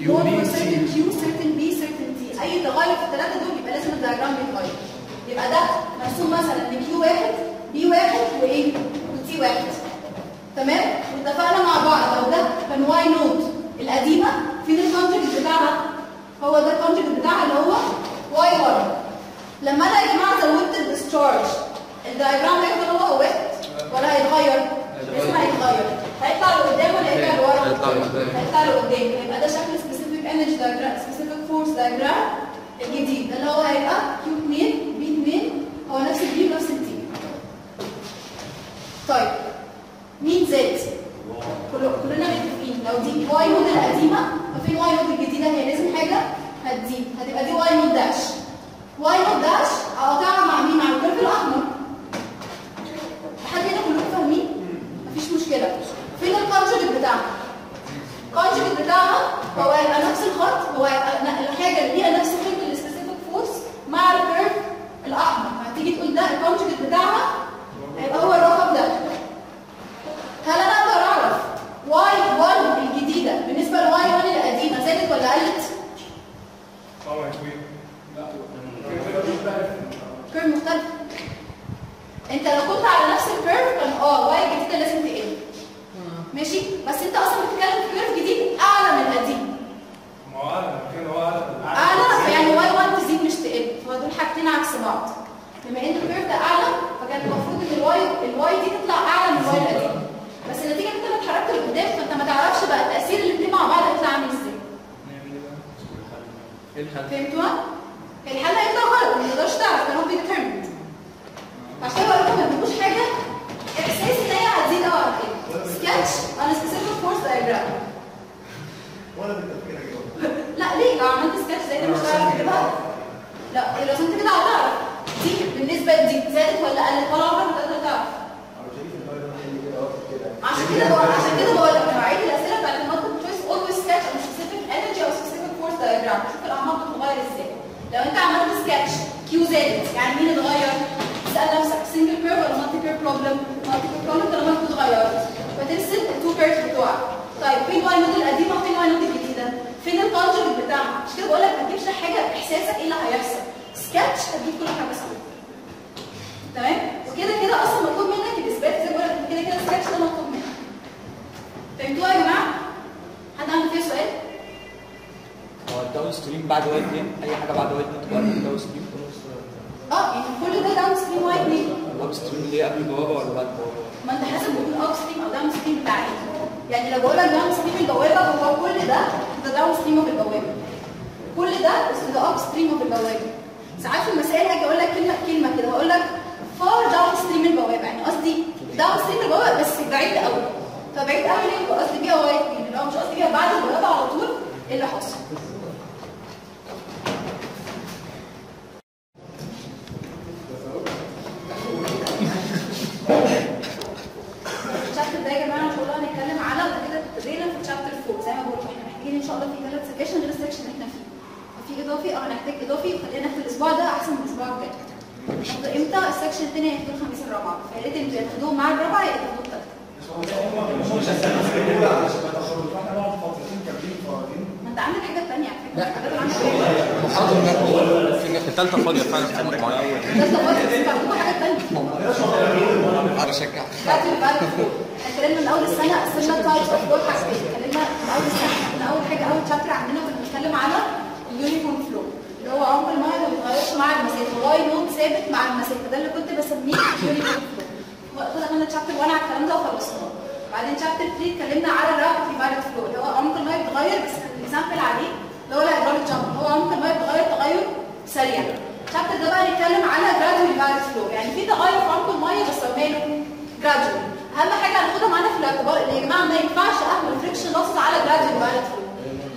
درون فور سيرتن كيو سيرتن بي سيرتن تي، اي تغير في الثلاثه دول يبقى لازم الدايجرام يتغير. يبقى ده مرسوم مثلا ان كيو واحد بي واحد وايه؟ وتي واحد. تمام؟ واتفقنا مع بعض لو ده كان واي نوت القديمه فين الكونجكت بتاعها؟ هو ده الكونجكت بتاعها اللي هو واي 1. لما انا يا جماعه زودت الديسشارج الدايجرام هيفضل هو واحد ولا هيتغير؟ لازم هيتغير، هيطلع لقدام ولا هيرجع لورا؟ هيطلع لقدام، يبقى ده شكل سبيسيفيك انرجي دايجرام سبيسيفيك فورس دايجرام الجديد اللي هو هيبقى كيو 2 بي 2 هو نفس البي ونفس التي. طيب مين زاد؟ كلنا متفقين لو دي واي نود القديمه ففي واي نود الجديده هي لازم حاجه هتزيد، هتبقى دي واي نود داش. واي نوت داش اقطعها مع مين؟ مع الكيرف الاحمر. لحد هنا كلكم فاهمين؟ مفيش مشكله. فين الكونجكت بتاعها؟ الكونجكت بتاعها هو هيبقى نفس الخط، هو الحاجه اللي فيها نفس حجم السبيسيفيك فورس مع الكيرف الاحمر، هتيجي تقول ده الكونجكت بتاعها هيبقى هو الرقم ده. هل انا اقدر اعرف واي 1 الجديده بالنسبه لواي 1 القديمه زادت ولا قلت؟ طبعا كيرف مختلف. انت لو كنت على نفس الكيرف كان واي الجديده لازم تقل. ماشي؟ بس انت اصلا بتتكلم في كيرف جديد اعلى من القديم. ما هو اعلى كده هو اعلى يعني واي 1 تزيد مش تقل، فدول حاجتين عكس بعض. بما ان الكيرف ده اعلى فكان المفروض ان الواي دي تطلع اعلى من الواي القديم. بس النتيجه ان انت لما اتحركت لقدام فانت ما تعرفش بقى التاثير الاثنين مع بعض هيطلع عامل ازاي. فهمتوها؟ الحل هيطلع غلط، ما تقدرش تعرف كانوا بيترمد. عشان كده بقول لكم ما تجيبوش حاجه احساس ان هي هتزيد او هتقل. سكتش انا سبيسيفيك فورس دايجرام. ولا بالتفكير يا جماعه. لا ليه؟ لو عملت سكتش زي ده مش هتعرف تجيبها. لا لو رسمت كده هتعرف دي بالنسبه لدي زادت ولا قلت ولا عمرك ما تقدر تعرف. عشان كده بقول لك مواعيد الاسئله بتاعت المالتيبل تشويس اولويز سكتش او سبيسيفيك انرجي او سبيسيفيك فورس دايجرام، شوف الاعماق بتتغير ازاي. لو انت عملت سكتش كيو زادت يعني مين اتغير؟ ستريم بعد وايتنين، اي حاجه بعد وايتنين تبقى داون ستريم خلاص. يعني كل ده داون ستريم وايتنين. اب ستريم ليه قبل البوابه ولا بعد البوابه؟ ما انت حسب بتقول اب ستريم او داون ستريم بتاع ايه؟ يعني لو بقول لك داون ستريم البوابه هو كل ده داون ستريم في البوابه. كل ده اب ستريم في البوابه. ساعات في المسائل هاجي اقول لك كلمه كده هقول لك فار داون ستريم البوابه، يعني قصدي داون ستريم البوابه بس بعيد قوي. فبعيد قوي ليه؟ يبقى قصدي بيها وايتنين، اللي هو مش قصدي بيها بعد البوابه على طول اللي حصل. الشابتر ده يا جماعه ان شاء الله هنتكلم على كده ابتدينا في الشابتر 4 زي ما بقول لكم احنا محتاجين ان شاء الله في 3 سكشن غير السكشن اللي احنا فيه. ففي اضافي او هنحتاج اضافي وخلينا في الاسبوع ده احسن من الاسبوع الجاي. هناخده امتى؟ السكشن الثاني هياخدوه الخميس الرابعه، فيا ريت انتوا ياخدوه مع الرابعه يا تاخدوه الثالثه. ما انت عامل حاجه ثانيه على فكره. لا محاضره في الثالثه فاضيه فعلا في المجموعه الاول. الثالثه فاضيه بس بعتوا حاجه ثانيه. انا بشجعك. اتكلمنا من اول السنه قسمنا التايبس اوف ورك حاجتين، اتكلمنا من اول السنه من اول حاجه اول شابتر عندنا كنا بنتكلم على اليونيفورم فلو اللي هو عمق الميه ما بيتغيرش مع المسافه، واي نوت ثابت مع المسافه، ده اللي كنت بسميه اليونيفورم فلو. دخلنا شابتر 1 على الكلام ده وخلصناه. بعدين شابتر 3 اتكلمنا على الرابطي مع الفلو اللي هو عمق الميه بيتغير بس اكزامبل عليه اللي هو الهيدروليك جامب اللي هو عمق الميه بيتغير تغير سريع. الشابتر ده بقى نتكلم على جرادولي مع الفلو، يعني في تغير في عمق الميه بسمينه جرادولي. اهم حاجه هناخدها معانا في الاعتبار ان يا جماعه ما ينفعش اعمل فريكشن لوس على جرادولي مع الفلو.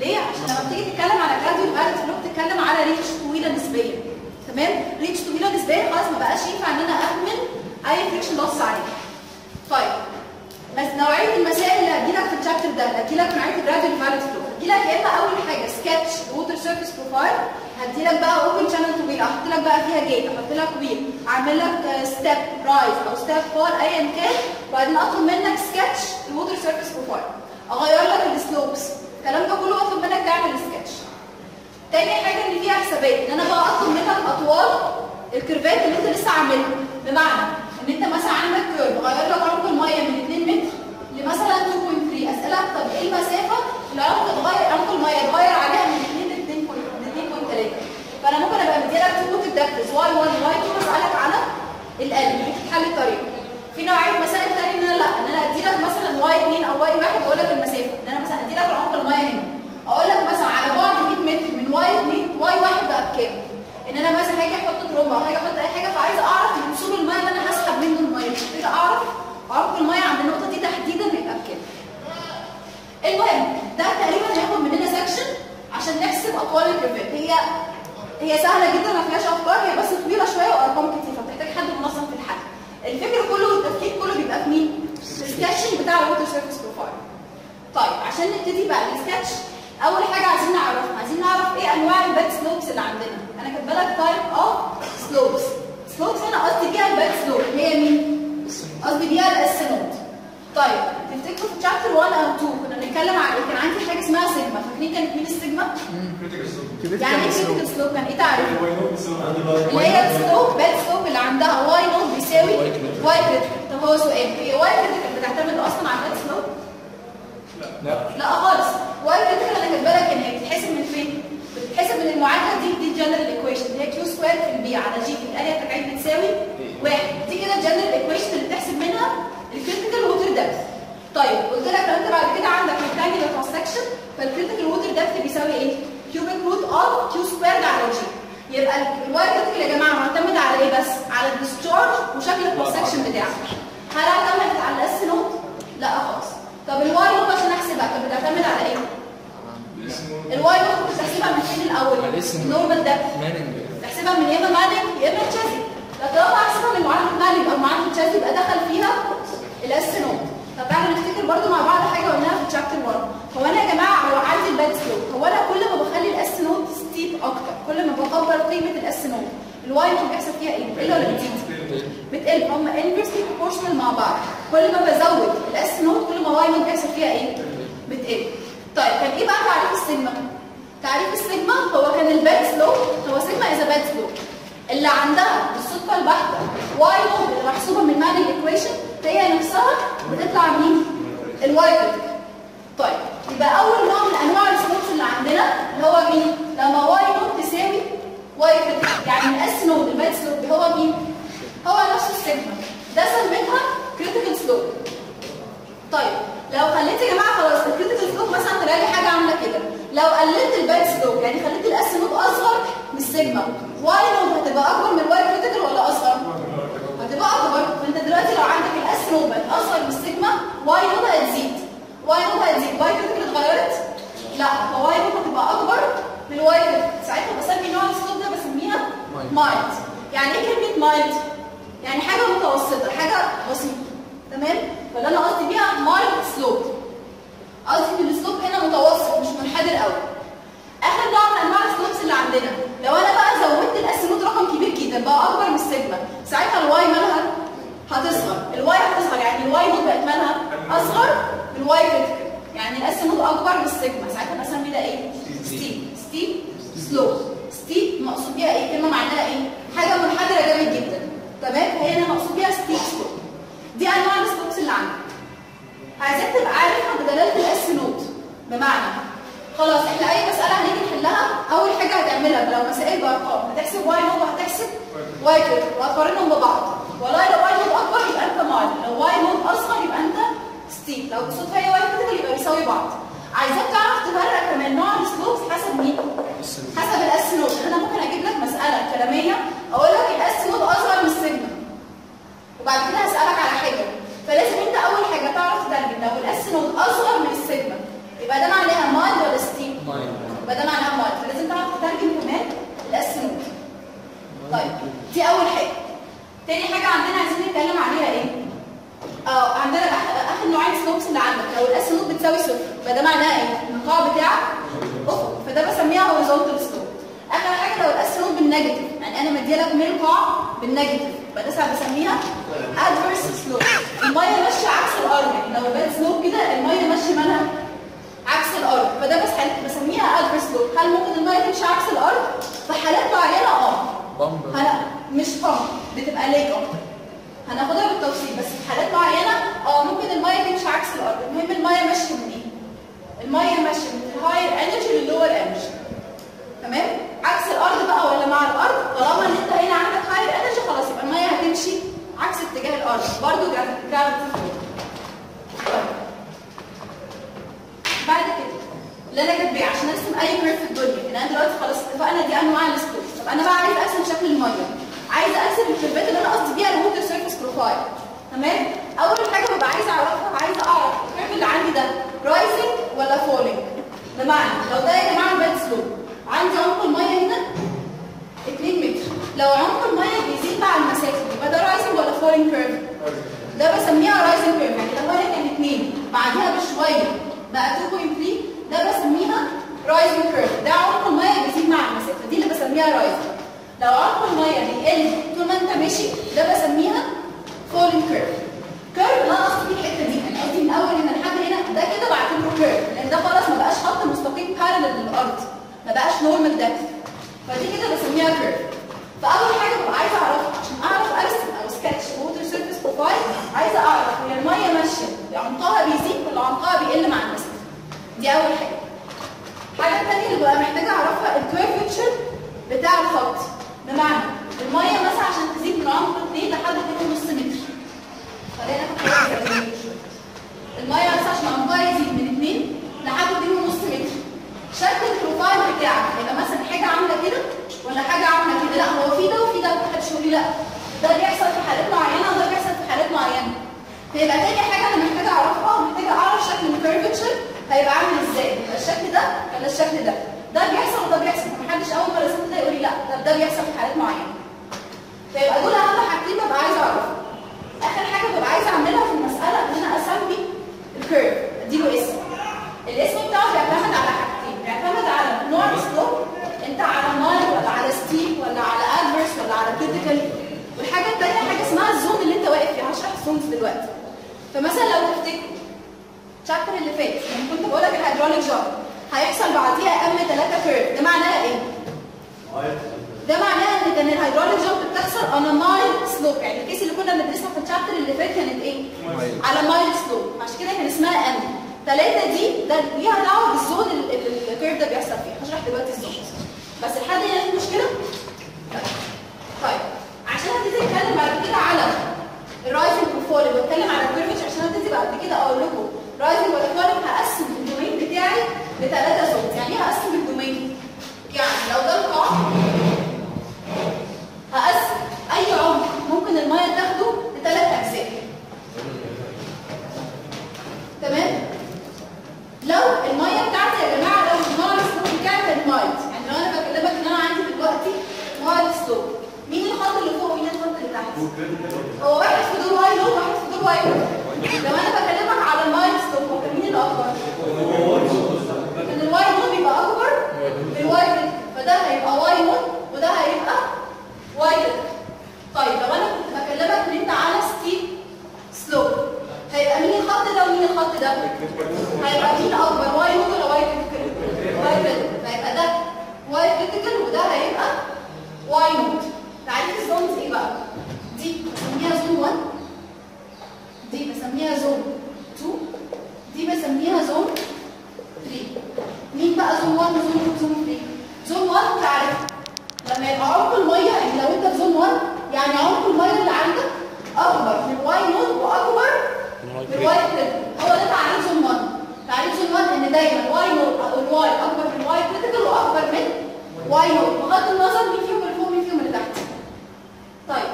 ليه؟ عشان لما بتيجي تتكلم على جرادولي مع الفلو بتتكلم على ريتش طويله نسبيا. تمام؟ ريتش طويله نسبيا خلاص ما بقاش ينفع ان انا اهمل اي فريكشن لوس عليه. طيب بس نوعيه المسائل اللي هتجيلك في الشابتر ده هتجيلك نوعيه الجرادولي فاليد فلو، هتجيلك يا اما اول حاجه سكتش ووتر سيرفيس بروفايل، هديلك بقى اوبن شانل طويله، احط لك بقى فيها جيت، احط لك ويل، اعمل لك ستيب رايز او ستيب فول ايا كان، وبعدين اطلب منك سكتش الووتر سيرفيس بروفايل، اغير لك السلوبس، الكلام ده كله واطلب منك تعمل سكتش. تاني حاجه اللي فيها حسابات، ان انا بقى اطلب منك اطوال الكيرفات اللي انت لسه عاملها، بمعنى ان انت مثلا عندك كيرف غير لك عمق الميه من 2 متر لمثلا 2.3، اسالك طب ايه المسافه اللي عمق الميه اتغير عليها من 2 ل 2.3، فانا ممكن ابقى مديلك تو كونتاكتس واي 1 واي 2 بسالك على القلب دي بتتحل الطريقه. في نوعيه مسائل ثانيه ان انا لا ان انا اديلك مثلا واي 2 او واي 1 واقول لك المسافه، ان انا مثلا اديلك عمق الميه هنا اقول لك مثلا على بعد 100 متر من واي 2 واي 1 بقى بكام؟ ان انا مثلا هاجي احط ترومبه او هاجي احط اي حاجه فعايزه اعرف منسوب الميه اللي انا هسحب منه الميه، محتاجه اعرف عمق الميه عند النقطه دي تحديدا هيبقى بكام. المهم ده تقريبا هياخد مننا سكشن عشان نحسب اطوال الكيرفات، هي سهله جدا ما فيهاش افكار، هي بس طويله شويه وارقام كتير فبتحتاج حد منظم في الحل. الفكر كله والتفكير كله بيبقى في مين؟ في السكتشنج بتاع الووتر سيرفيس بروفايل. طيب عشان نبتدي بقى السكتش اول حاجه عايزين نعرفها، عايزين نعرف ايه انواع الباد سلوبس اللي عندنا. انا كاتبه لك تايب اوف سلوبس، سلوبس هنا قصدي بيها الباد سلوب اللي هي مين؟ قصدي بيها الاسينود. طيب تفتكروا في شابتر 1 او 2 كنا بنتكلم عن ايه؟ كان عندي حاجه اسمها سيجما، فاكرين كانت مين السيجما؟ كريتيكال سلوب. يعني ايه كريتيكال سلوب؟ يعني ايه تعريفه؟ اللي هي السلوب باد سلوب اللي عندها واي نوت بيساوي واي كريتيكال. طب هو سؤال هي واي كريتيكال بتعتمد اصلا على الباد سلوب؟ لا خالص. واي كريتيكال انا كاتبه لك ان هي بتتحسب من فين؟ بتتحسب من المعادله دي الجنرال ايكويشن اللي هي كيو سكوير في البي على جي في الاريا بتاعتها بتساوي 1، دي كده الجنرال ايكويشن اللي بتحسب منها الكريتيكال ووتر دبث. طيب قلت لك لو انت بعد كده عندك ريكتانجلر كونستراكشن فالكريتيكال ووتر دبث بيساوي ايه؟ كيوبيك روت اوف كيو سكوير على جي. يبقى الواي كريتيكال يا جماعه معتمد على ايه بس؟ على الديسشارج وشكل الكونستراكشن بتاعك. هل اعتمدت على الاس نوت؟ لا خالص. طب الواي نوت عشان احسبها كانت بتعتمد على ايه؟ الواي نوت كنت بحسبها من فين الاول؟ نورمال دبث. بحسبها من يا اما مانج يا اما تشازي. لو طالما احسبها من معادله مانج او معادله تشازي يبقى دخل فيها الاس نوت. طب احنا نفتكر برده مع بعض حاجه قلناها في شابتر 1، هو انا يا جماعه لو عندي الباد سلوب هو انا كل ما بخلي الاس نوت ستيب اكتر كل ما بكبر قيمه الاس نوت الواي نوت بيحصل فيها ايه؟ بتقل ولا بتزيد؟ بتقل، هم انفرسلي بروبورشنال مع بعض، كل ما بزود الاس نوت كل ما واي نوت بيحصل فيها ايه؟ بتقل. طيب كان ايه بقى تعريف السيجما؟ تعريف السيجما هو كان الباد سلوب، هو سيجما از باد سلوب اللي عندها بالصدفه البحته واي نوت اللي محسوبه من معنى الايكويشن هي نفسها بتطلع منين؟ الواي كريتيكال. طيب يبقى اول نوع من انواع السلوبس اللي عندنا اللي هو مين؟ لما واي نوت تساوي واي كريتيكال، يعني الاس نوت البايت سلوب هو مين؟ هو نفسه السيجما، ده سميتها كريتيكال سلوب. طيب لو خليت يا جماعه خلاص الكريتيكال سلوب مثلا تلاقي حاجه عامله كده، لو قللت البايت سلوب يعني خليت الاس نوت اصغر من السيجما، واي نوت هتبقى اكبر من واي كريتيكال ولا اصغر؟ هتبقى اكبر، فانت دلوقتي لو عندك الاس نوت بقت اصغر من السيجما واي نوت هتزيد. واي نوت هتزيد، واي كريتيكال اتغيرت؟ لا، هو واي نوت هتبقى اكبر من الواي كريتيكال، ساعتها بسمي نوع السلوب ده بسميها مايلد. يعني ايه كلمة مايلد؟ يعني حاجة متوسطة، حاجة بسيطة. تمام؟ فاللي أنا قصدي بيها مايلد سلوب. قصدي إن السلوب هنا متوسط مش منحدر قوي. آخر نوع من أنواع السلوبس اللي عندنا، لو أنا بقى زودت الأس نوت رقم كبير جدا بقى أكبر من السيجما، ساعتها الواي مالها؟ هتصغر، الواي هتصغر، يعني الواي نوت بقت مالها؟ أصغر من الواي كريتيكال. يعني الاس نوت اكبر من السيجما، ساعتها بسمي ده ايه؟ ستيب، ستيب سلوب. ستيب مقصود بيها ايه؟ كلمه معناها ايه؟ حاجه منحدره جامد جدا. تمام؟ هي انا مقصود بيها ستيب سلوب. دي انواع السلوبس اللي عندك. عايزاك تبقى عارفها بدلاله الاس نوت، بمعنى خلاص احنا اي مساله هنيجي نحلها اول حاجه هتعملها لو مسائل بارقام هتحسب واي نوت وهتحسب واي كريتيكال وهتقارنهم ببعض. والله لو واي نوت اكبر يبقى انت مايل، لو واي نوت اصغر يبقى انت ستيب، لو بالصدفه هي واي كريتيكال يبقى بيساوي بعض. عايزاك تعرف تفرق كمان نوع السلوبس حسب مين؟ حسب الاس نوت. انا ممكن اجيب لك مساله كلاميه اقول لك الاس نوت اصغر من السيجما، وبعد كده هسالك على حاجه، فلازم انت اول حاجه تعرف تترجم لو الاس نوت اصغر من السيجما يبقى ده معناها مايلد ولا ستيب؟ مايلد، يبقى ده معناها مايلد، فلازم تعرف تترجم كمان الاس نوت. طيب دي اول حاجه. تاني حاجه عندنا عايزين نتكلم عليها ايه؟ عندنا اخر نوعين سلوبس اللي عندك، لو الاس نوت بتساوي صفر يبقى ده معناه ايه؟ القاع بتاعك افق، فده بسميها هوريزونتال سلوب. اخر حاجه لو الاس نوت بالنيجاتيف، يعني انا مديالك من القاع بالنيجاتيف يبقى ده بسميها ادفيرس سلوب. الميه ماشيه عكس الارض، يعني لو الباد سلوب كده الميه ماشيه مالها؟ عكس الارض، فده بسميها ادفيرس سلوب. هل ممكن الميه تمشي عكس الارض؟ في حالات معينه مش بتبقى ليك اكتر. هناخدها بالتفصيل بس في حالات معينه ممكن الميه تمشي عكس الارض. المهم الميه ماشيه من ايه؟ الميه ماشيه من الهاير انرجي لللور انرجي. تمام؟ عكس الارض بقى ولا مع الارض؟ طالما ان انت هنا عندك هاير انرجي خلاص يبقى الميه هتمشي عكس اتجاه الارض، برضه جرافيتي فورس. بعد كده اللي انا جت بيه عشان ارسم اي كيرف في الدنيا، انا دلوقتي خلاص اتفقنا دي انواع السلوبس. طب انا بقى عايز ارسم شكل الميه، عايزه ارسم الكيرفات اللي انا قصدي بيها الووتر سيرفيس بروفايل. تمام؟ اول حاجه ببقى عايزه اعرفها، عايزه اعرف الكيرف اللي عندي ده رايزنج ولا فولينج؟ بمعنى لو ده يا جماعه الباد سلوب، عندي عمق الميه هنا 2 متر، لو عمق الميه بيزيد مع المسافه يبقى ده رايزنج ولا فولينج كيرف؟ ده بسميها رايزنج كيرف، يعني لو هي كانت 2 بعدها بشويه بقى 2.3 ده بسميها رايزنج كيرف، ده عمق الميه بيزيد مع المسافه، دي اللي بسميها رايزنج. لو عمق الميه بيقل طول ما انت ماشي ده بسميها فولينج كيرف. كيرف اللي انا قصدي بيه الحته دي، يعني قصدي من اول هنا لحد هنا ده كده بعتبره كيرف، لان ده خلاص ما بقاش خط مستقيم بارلل للارض، ما بقاش نورمال ده، فدي كده بسميها كيرف. فاول حاجه ببقى عايزه اعرفها عشان اعرف ارسم او سكتش ووتر سيرفيس بروفايل، عايزه اعرف هي الميه ماشيه عمقها بيزيد ولا عمقها بيقل مع المسافه. دي اول حاجه. الحاجه الثانيه اللي ببقى محتاجه اعرفها الكيرفتشر بتاع الخط، بمعنى الميه مثلا عشان تزيد من عمق 2 لحد 2.5 متر. خلينا ناخد بالنا الميه مثلا عشان عمقها يزيد من 2 لحد 2.5 متر. شكل البروفايل بتاعك هيبقى مثلا حاجه عامله كده ولا حاجه عامله كده؟ لا هو في ده وفي ده، محدش يقول لي لا. ده بيحصل في حالات معينه وده بيحصل في حالات معينه. فيبقى تاني حاجه انا محتاجه اعرفها، محتاجه اعرف شكل الكيرفتشر هيبقى عامل ازاي؟ يبقى الشكل ده ولا الشكل ده؟ ده بيحصل وده بيحصل، محدش اول ما رسمت ده يقول لي لا ده بيحصل في حالات معينه. فيبقى دول اهم حاجتين ببقى عايزه اعرفها. اخر حاجه ببقى عايزه اعملها في المساله ان انا اسمي الكيرف، اديله اسم. الاسم بتاعه بيعتمد على حاجتين، بيعتمد على نوع السلوب، انت على مايل ولا على ستيب ولا على ادفيرس ولا على كريتيكال. والحاجه الثانيه حاجه اسمها الزون اللي انت واقف فيها، هشرح الزونز دلوقتي. فمثلا لو تفتكر الشابتر اللي فات لما كنت بقول لك الهيدروليك جار هيحصل بعديها M3 كيرف، ده معناها ايه؟ ده معناها ان كان الهيدروليك جامب بتحصل على مايلد سلوب، يعني الكيس اللي كنا بندرسها في الشابتر اللي فات كانت ايه؟ على مايلد سلوب، عشان كده كان اسمها M3. دي ده ليها دعوه بالزون الكيرف الحاجات ده بيحصل فيها، هشرح دلوقتي ازاي. بس لحد هنا في مشكله؟ لا. طيب عشان ابتدي اتكلم بعد كده على الرايزنج والفولينج واتكلم على البيرفيتش، عشان ابتدي بعد كده اقول لكم رايزنج ولا فولينج، هقسم الدومين بتاعي لثلاثه زونز. يعني ايه هقسم الدومين؟ يعني لو ده القاع هقسم اي عمق ممكن الميه تاخده لثلاث اجزاء. تمام؟ لو الميه بتاعتي يا جماعه لو النار السلوب بتاعت المايلز، يعني لو انا بكلمك ان انا عندي دلوقتي مايل سلوب، مين الخط اللي فوق ومين الخط اللي تحت؟ هو واحد في دور واي لو واحد في دور واي لو. لو انا بكلمك على المايل سلوب هو مين اللي اكبر؟ ان الواي لو بيبقى اكبر من الواي لو، فده هيبقى واي لو وده هيبقى واي لو. طيب لو انا كنت بكلمك ان انت على ستيب سلوب هيبقى مين الخط ده ومين الخط ده؟ هيبقى مين اكبر واي لود ولا واي كريتيكال؟ واي كريتيكال، هيبقى ده واي كريتيكال وده هيبقى واي لود. تعريف الزونز ايه بقى؟ دي بسميها زون 1، دي بسميها زون 2، دي بسميها زون 3. مين بقى زون 1 وزون 2 وزون 3؟ زون 1 تعرف لما يبقى عمق الميه، يعني لو انت في زون 1 يعني عمق الميه اللي عندك اكبر من واي لود واكبر الواي كريتيكال، هو ده تعريف زون 1. تعريف زون 1 ان دايما واي نوت او الواي اكبر من واي كريتيكال واكبر من واي نوت بغض النظر مين فيهم اللي فوق مين فيهم اللي تحت. طيب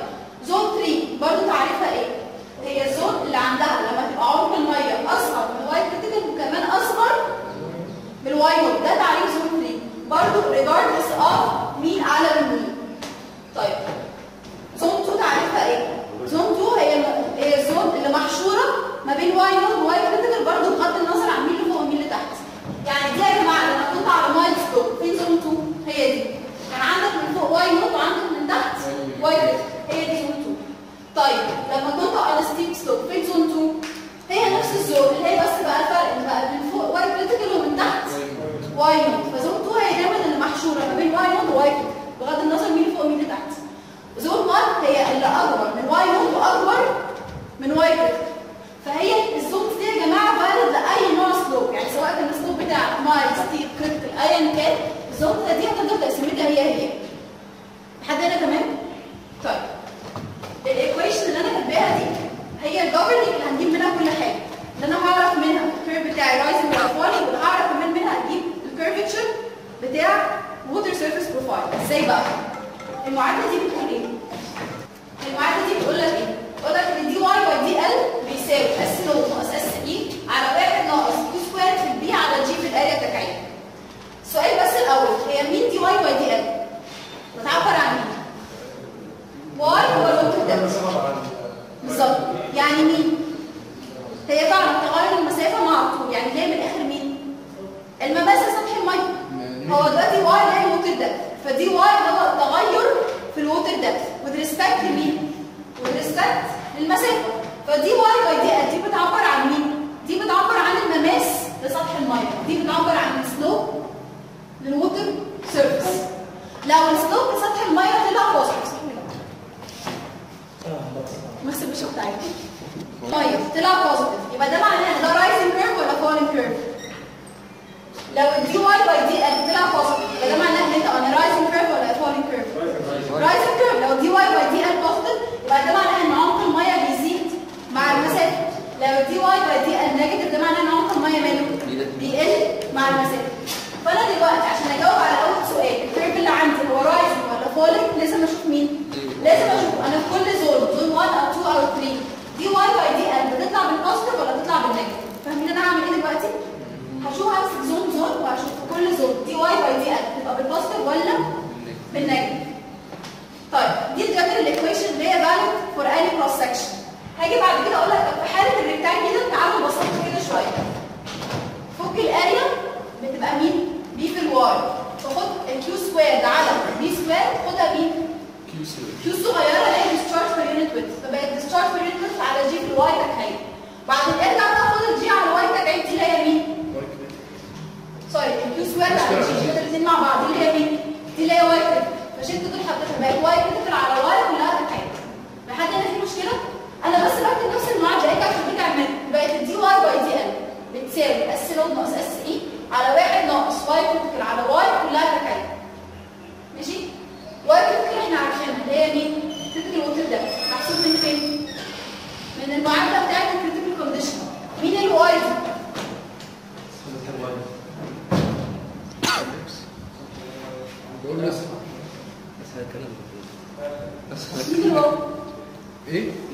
زون 3 برضه تعريفها ايه؟ هي الزون اللي عندها لما تبقى عمق الميه اصغر من الواي كريتيكال وكمان اصغر من الواي نوت، ده تعريف زون 3 برضه ريجاردلس اوف مين اعلى من مين. طيب زون 2 تعريفها ايه؟ زون 2 هي الزون اللي محشوره ما بين واي نود وواي كريتيكال برضه بغض النظر عن مين اللي فوق ومين اللي تحت. يعني دي يا جماعه لما كنت على مايل ستوب فين زون 2؟ هي دي. كان عندك من فوق واي نود وعندك من تحت واي كريتيكال، هي دي زون 2. طيب لما كنت على ستيب ستوب فين زون 2؟ هي نفس الزون اللي هي بس بقى الفرق ان بقى من فوق واي كريتيكال ومن تحت واي نود، فزون 2 هي دايما اللي محشوره ما بين واي نود وواي كريتيكال بغض النظر مين اللي فوق ومين اللي تحت. زون 1 هي اللي اكبر من واي نوت واكبر من واي كريتيكال، فهي الزونز دي يا جماعه بارد لاي نوع سلوب، يعني سواء كان السلوب بتاع مايل ستيب كريتيكال ايا كان الزونز دي هتفضل تقسيمتها هي. لحد هنا تمام؟ طيب الايكويشن اللي انا كاتباها دي هي الجوفرنج اللي هنجيب منها كل حاجه، اللي انا هعرف منها الكيرف بتاعي رايزنج ولا فولينج، واللي هعرف كمان منها هجيب الكيرفتشر بتاع ووتر سيرفيس بروفايل. ازاي بقى؟ المعادله دي بتقول ايه؟ المعادله دي بتقول لك ايه؟ بتقول لك ان دي واي باي دي ال بيساوي اس نوت ناقص اس اي على 1 ناقص كيو سكوير في البي على جي في الاريا التكعيب. السؤال بس الاول هي مين دي واي باي دي ال؟ بتعبر عن مين؟ واي هو الوتر ده بالظبط، يعني مين؟ هي فعلا تغير المسافه مع الطول، يعني جاي من الاخر مين؟ المماثل سطح الميه. هو دلوقتي واي هي الوتر ده، فدي واي هو التغير في الوتر ده وذ ريسبكت لمين؟ وذ ريسبكت للمسافه، فدي واي باي دي ال دي بتعبر عن مين؟ دي بتعبر عن المماس لسطح الميه، دي بتعبر عن السلوب للوتر سيرفيس. لو السلوب لسطح الميه طلع بوزيتيف صح ولا لا؟ ما احسبش وقت عادي. طيب طلع بوزيتيف يبقى ده معناه ده رايزنج كيرف ولا فولينج كيرف؟ لو الدي واي باي دي ال طلع بوزيتيف يبقى ده معناه ان انت اون رايزنج كيرف ولا فولينج كيرف؟ رايزنج كيرف. لو الدي واي باي دي ال بوزيتيف يبقى ده معناه ان عمق الميه بيزيد مع المسافه. لو الدي واي باي دي ال نيجاتيف ده معناه ان عمق الميه ماله؟ بيقل مع المسافه. فانا دلوقتي عشان اجاوب على اول سؤال الكيرف اللي عندي هو رايزنج ولا فولينج لازم اشوف مين؟ لازم اشوف انا في كل زون، زون 1 او 2 او 3 دي واي باي دي ال بتطلع بالبوزيتيف ولا بتطلع بالنيجاتيف؟ فاهمين انا هعمل ايه دلوقتي؟ هشوف همسك زون زون وهشوف في كل زون دي واي باي دي ال تبقى بالبوزيتيف ولا بالنيجاتيف. طيب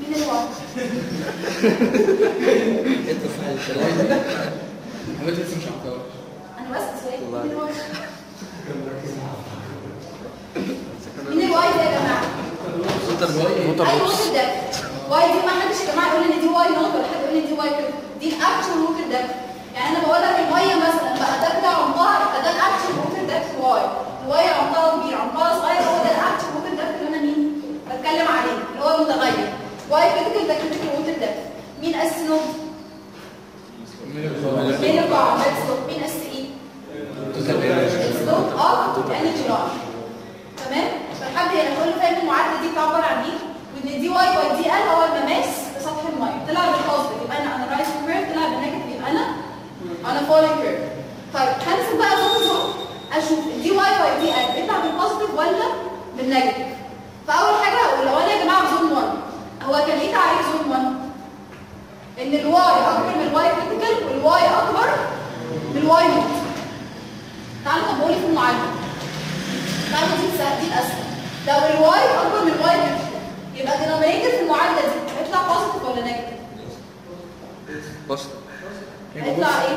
مين الوعد؟ انت صاحب الكلام. عملت لسه مش عارف انا بس سؤال مين الوعد؟ مين الواي ده يا جماعه؟ موتر بوكس. واي دي ما حدش يا جماعه يقول لي ان دي واي نوت ولا حد يقول لي ان دي واي كده، دي الاكشن موتر ده. يعني انا بقول لك الميه مثلا بقى ده كده عمقها فده الاكشن موتر ده واي، الواي عمقها كبير عمقها صغير هو ده الاكشن موتر ده اللي انا مين؟ بتكلم عليه اللي هو المتغير. واي كده ده كده موتر ده. مين اس نو؟ مين القاع؟ مين اس اي؟ سلوب اوف انرجي لارج. تمام؟ فالحد هنا كله فاهم المعادله دي بتعبر عن ايه؟ وان دي واي ودي ال هو المماس لسطح الميه، طلع بالبوزيتيف يبقى انا رايس كيرف، طلع بالنيجاتيف يبقى انا فولينج كيرف. طيب هنزل بقى فوق اشوف دي واي ودي ال بيطلع بالبوزيتيف ولا بالنيجاتيف. فاول حاجه هقول لو انا يا جماعه في زون 1 هو كان ليه تعريف زون 1؟ ان الواي اكبر من الواي كريتيكال والواي اكبر من الواي نوت. تعالوا طب قولي في المعادله. تعالوا دي سهل دي الاسهل. لو الواي اكبر من الواي كريتيكال يبقى الديناميتر في المعادله دي هيطلع بوزيتيف ولا نيجاتيف؟ بوزيتيف. هيطلع ايه؟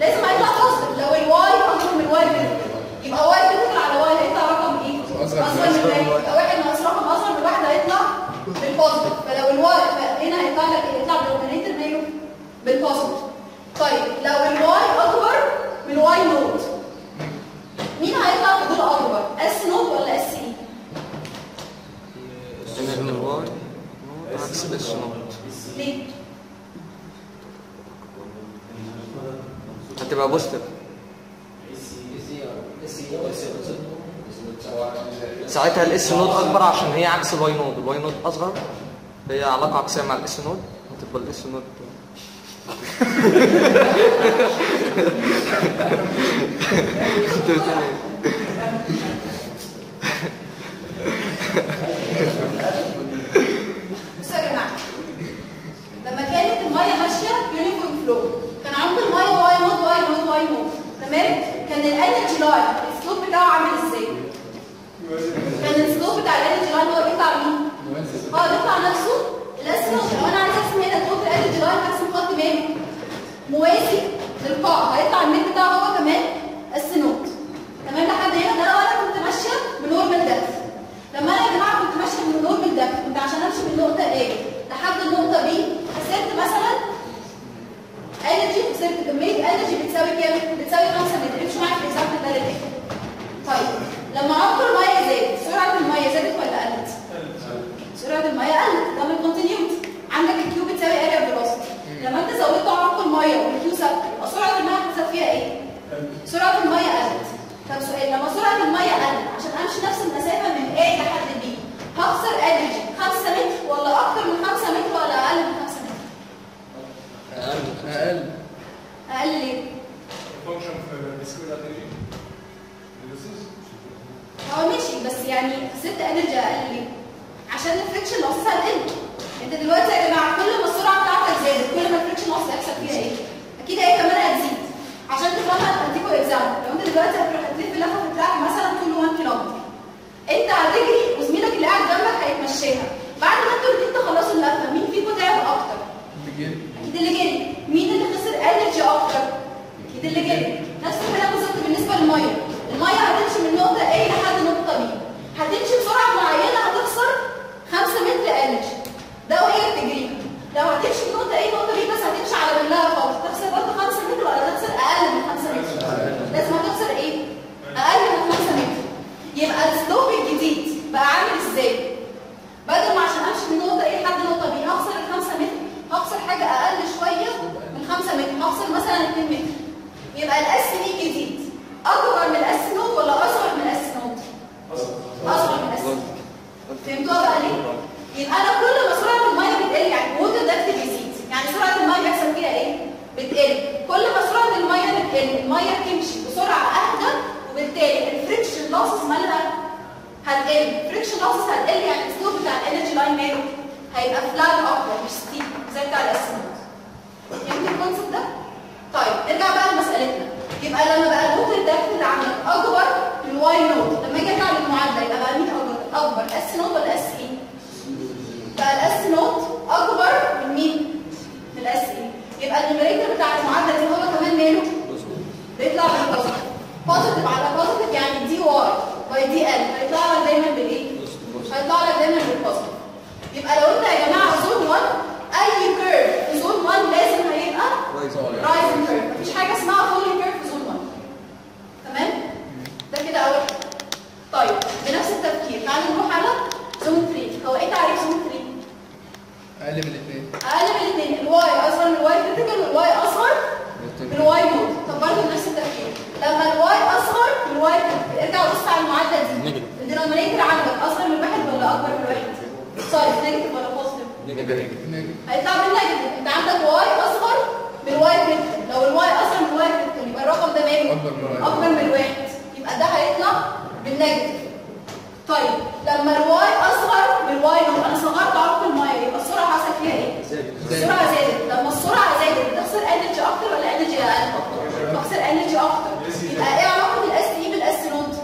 لازم هيطلع بوزيتيف. لو الواي اكبر من الواي كريتيكال يبقى واي كريتيكال على واي هيطلع رقم ايه؟ اصغر من واي. يبقى واحد ناقص رقم اصغر من واحد هيطلع بالبوزيتيف. فلو الواي هنا هيطلع لك ايه؟ هيطلع بالديناميتر ماله؟ بالبوزيتيف. طيب لو الواي اكبر من الواي نوت مين هيطلع في دول اكبر؟ اس نوت ولا اس اي؟ الواي عكس الاس نوت. ليه؟ هتبقى بوستر. ساعتها الاس نوت اكبر عشان هي عكس الواي نوت، الواي نوت اصغر هي علاقه عكسيه مع الاس نوت، هتبقى الاس نوت. بصوا يا جماعه لما كانت الميه ماشيه يونيفورم فلو كان عمق الميه واي نوت واي نوت واي نوت، تمام؟ كان الانرجي لاين السلوب بتاعه عامل ازاي؟ كان السلوب بتاع الانرجي لاين هو بيطلع مين؟ هو بيطلع نفسه الاس نوت. لو انا عايز ارسم هنا القطر الانرجي لاين هرسم خط مالي موازي للقاع هيطلع الميل بتاعه هو كمان اس نوت. تمام لحد هنا؟ ده لو انا كنت ماشيه بنورمال دكت. لما انا يا جماعه كنت ماشيه من النورمال دكت كنت عشان امشي من نقطه A لحد النقطه B خسرت مثلا انرجي، خسرت كميه انرجي بتساوي كام؟ بتساوي 5 متر، مش معايا في حساب الثلاثه. طيب لما عمق الميه زاد سرعه الميه زادت ولا قلت؟ سرعه الميه قلت، طب الكونتينيوتي عندك الكيو بتساوي اريا فيلوسيتي. لما انت زودت عمق الميه والكيو ثابت يبقى سرعه الميه هتزاد فيها ايه؟ سرعه الميه قلت. طب سؤال لما سرعه الميه قلت عشان امشي نفس المسافه من A لحد B هخسر انرجي 5 متر ولا اكتر من 5 متر ولا اقل من 5 متر؟ اقل. اقل ليه؟ فانكشن في بسكوير انرجي هو ماشي بس يعني خسرت انرجي اقل ليه؟ عشان الفريكشن ناقصها ال. انت دلوقتي يا جماعه كل ما السرعه بتاعتك زادت كل ما الفريكشن ناقص هيحصل فيها ايه؟ اكيد هي كمان هتزيد. عشان تفهمها هديكوا اكزامبل. لو انت دلوقتي هتلف لفه في تراك مثلا طول 1 كيلو متر، انت هتجري وزميلك اللي قاعد جنبك هيتمشاها. بعد ما انتوا الاثنين تخلصوا اللفه مين فيكم تعب اكتر؟ اكيد اللي جري. مين اللي خسر انرجي اكتر؟ اكيد اللي جري. نفس الكلام بالظبط بالنسبه للميه. الميه هتمشي من نقطه A لحد نقطه B، هتمشي بسرعه معينه هتخسر 5 متر انرجي ده وهي بتجري. لو هتمشي من نقطه A لنقطه B بس هتمشي على رجلها خالص هتخسر برضه 5 متر ولا هتخسر اقل من 5 متر؟ لازم هتخسر ايه؟ اقل من 5 متر. يبقى السلوب الجديد بقى عامل ازاي؟ بدل ما عشان امشي من نقطه A لحد نقطه B هخسر ال 5 متر هخسر حاجه اقل شويه من 5 متر، هخسر مثلا 2 متر. يبقى الاس اي جديد اكبر من الاس نوت ولا اصغر من الاس نوت؟ اصغر من الاس نوت. فهمتوها بقى ليه؟ يبقى انا كل ما سرعه الميه بتقل يعني ووتر دكت بيزيد، يعني سرعه الميه بيحصل فيها ايه؟ بتقل. كل ما سرعه الميه بتقل الميه بتمشي بسرعه اهدى وبالتالي الفريكشن لوسز مالها هتقل. الفريكشن لوسز هتقل يعني السلوب بتاع الانرجي لاين ماله هيبقى فلات اكتر مش ستيب زي بتاع الاس نوت. فهمت الكونسيبت ده؟ طيب نرجع بقى لمسالتنا. يبقى لما بقى الووتر دكت اللي عندك اكبر من الواي نوت لما اجي ارجع للمعادله يبقى بقى مين اكبر؟ اكبر اس نوت ولا اس اي؟ بقى الاس نوت اكبر من مين؟ من الاس اي. يبقى النيوميريتور بتاع المعادله دي هو كمان ماله؟ بيطلع بالبوزيتيف. بوزيتيف على بوزيتيف يعني دي واي باي دي ال هيطلع لك دايما بالايه؟ هيطلع لك دايما بالبوزيتيف. يبقى لو قلنا يا جماعه زون 1 اي كيرف في زون 1 لازم هيبقى رايزنج كيرف، مفيش حاجه اسمها فولينج كيرف في زون 1. تمام؟ ده كده اول حاجه. طيب بنفس التفكير تعالوا نروح على زون 3. هو ايه تعريف زون 3؟ اقل من الاثنين. اقل من الاثنين، الواي اصغر من الواي كريتيكال والواي اصغر من الواي نوت. طب برضه نفس التفكير، لما الواي اصغر من الواي كريتيكال ارجع بص على المعادله دي، الدينومينيتور عندك اصغر من واحد ولا اكبر من واحد؟ سوري نيجاتيف ولا بوزيتيف؟ نيجاتيف. هيطلع بالنيجاتيف، انت عندك واي اصغر من الواي كريتيكال، لو الواي اصغر من الواي كريتيكال يبقى الرقم ده ماله؟ اكبر من الواحد، يبقى ده هيطلع بالنيجاتيف. طيب لما الواي اصغر من الواي نوت، انا صغرت عمق الميه يبقى السرعه حصل فيها ايه؟ السرعه زادت. لما السرعه زادت بتخسر انرجي اكتر ولا انرجي اقل؟ بتخسر انرجي اكتر. يبقى ايه علاقه الاس اي بالاس نوت؟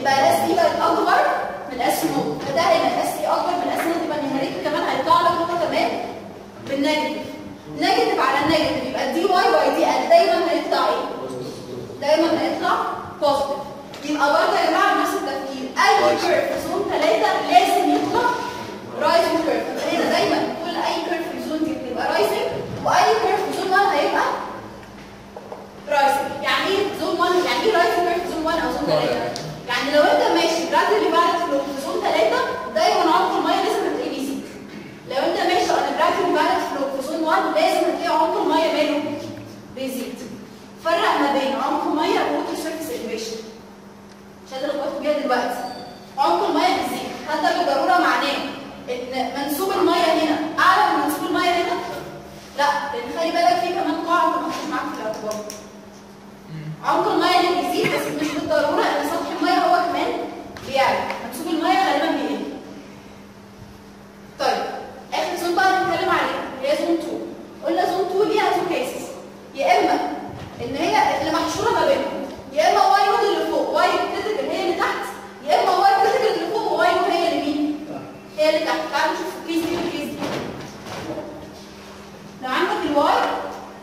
يبقى الاس اي بقت اكبر من الاس نوت، فده هيبقى الاس اي اكبر من الاس نوت، يبقى النيوميريتور كمان هيطلع لك هو كمان بالنيجاتيف. نيجاتيف على نيجاتيف يبقى دي واي واي دي ال دايما هيطلع ايه؟ دايما هيطلع بوزيتيف. يبقى برضه يا جماعه نفس التفكير، اي كيرف في زون 3 لازم يطلع رايزنج كيرف، يبقى هنا دايما كل اي كيرف في زون دي بتبقى رايزنج، واي كيرف في زون 1 هيبقى رايزنج. يعني ايه زون 1؟ يعني ايه رايزنج كيرف في زون 1 او زون 3؟ يعني لو انت ماشي جرادلي بعد في زون 3 دايما عمق الميه لازم هتلاقيه بيزيد. لو انت ماشي على جرادلي بعد في زون 1 لازم هتلاقي عمق الميه ماله؟ بيزيد. فرق ما بين عمق الميه ووتر سيرفيس اليفيشن. مش قادر اخبطكم بيها دلوقتي. عمق الميه بيزيد، هل ده بالضروره معناه ان منسوب الميه هنا اعلى من منسوب الميه هنا؟ لا، لان خلي بالك في كمان قاعده ما كنتش معاك في الاعتبار. عمق الميه اللي بيزيد بس مش بالضروره ان سطح الميه هو كمان بيعلى، منسوب الميه غالبا بيقل. طيب اخر زون بقى هنتكلم عليها هي زون 2. قلنا زون 2 ليها تو كيسز، يا اما ان هي اللي محشوره ما بينهم، يا اما واي نوت اللي فوق واي كريتيكال هي اللي تحت، يا اما واي كريتيكال اللي فوق وواي نوت هي اللي مين؟ هي اللي تحت. تعالوا نشوف الكيس دي والكيس دي. لو عندك الواي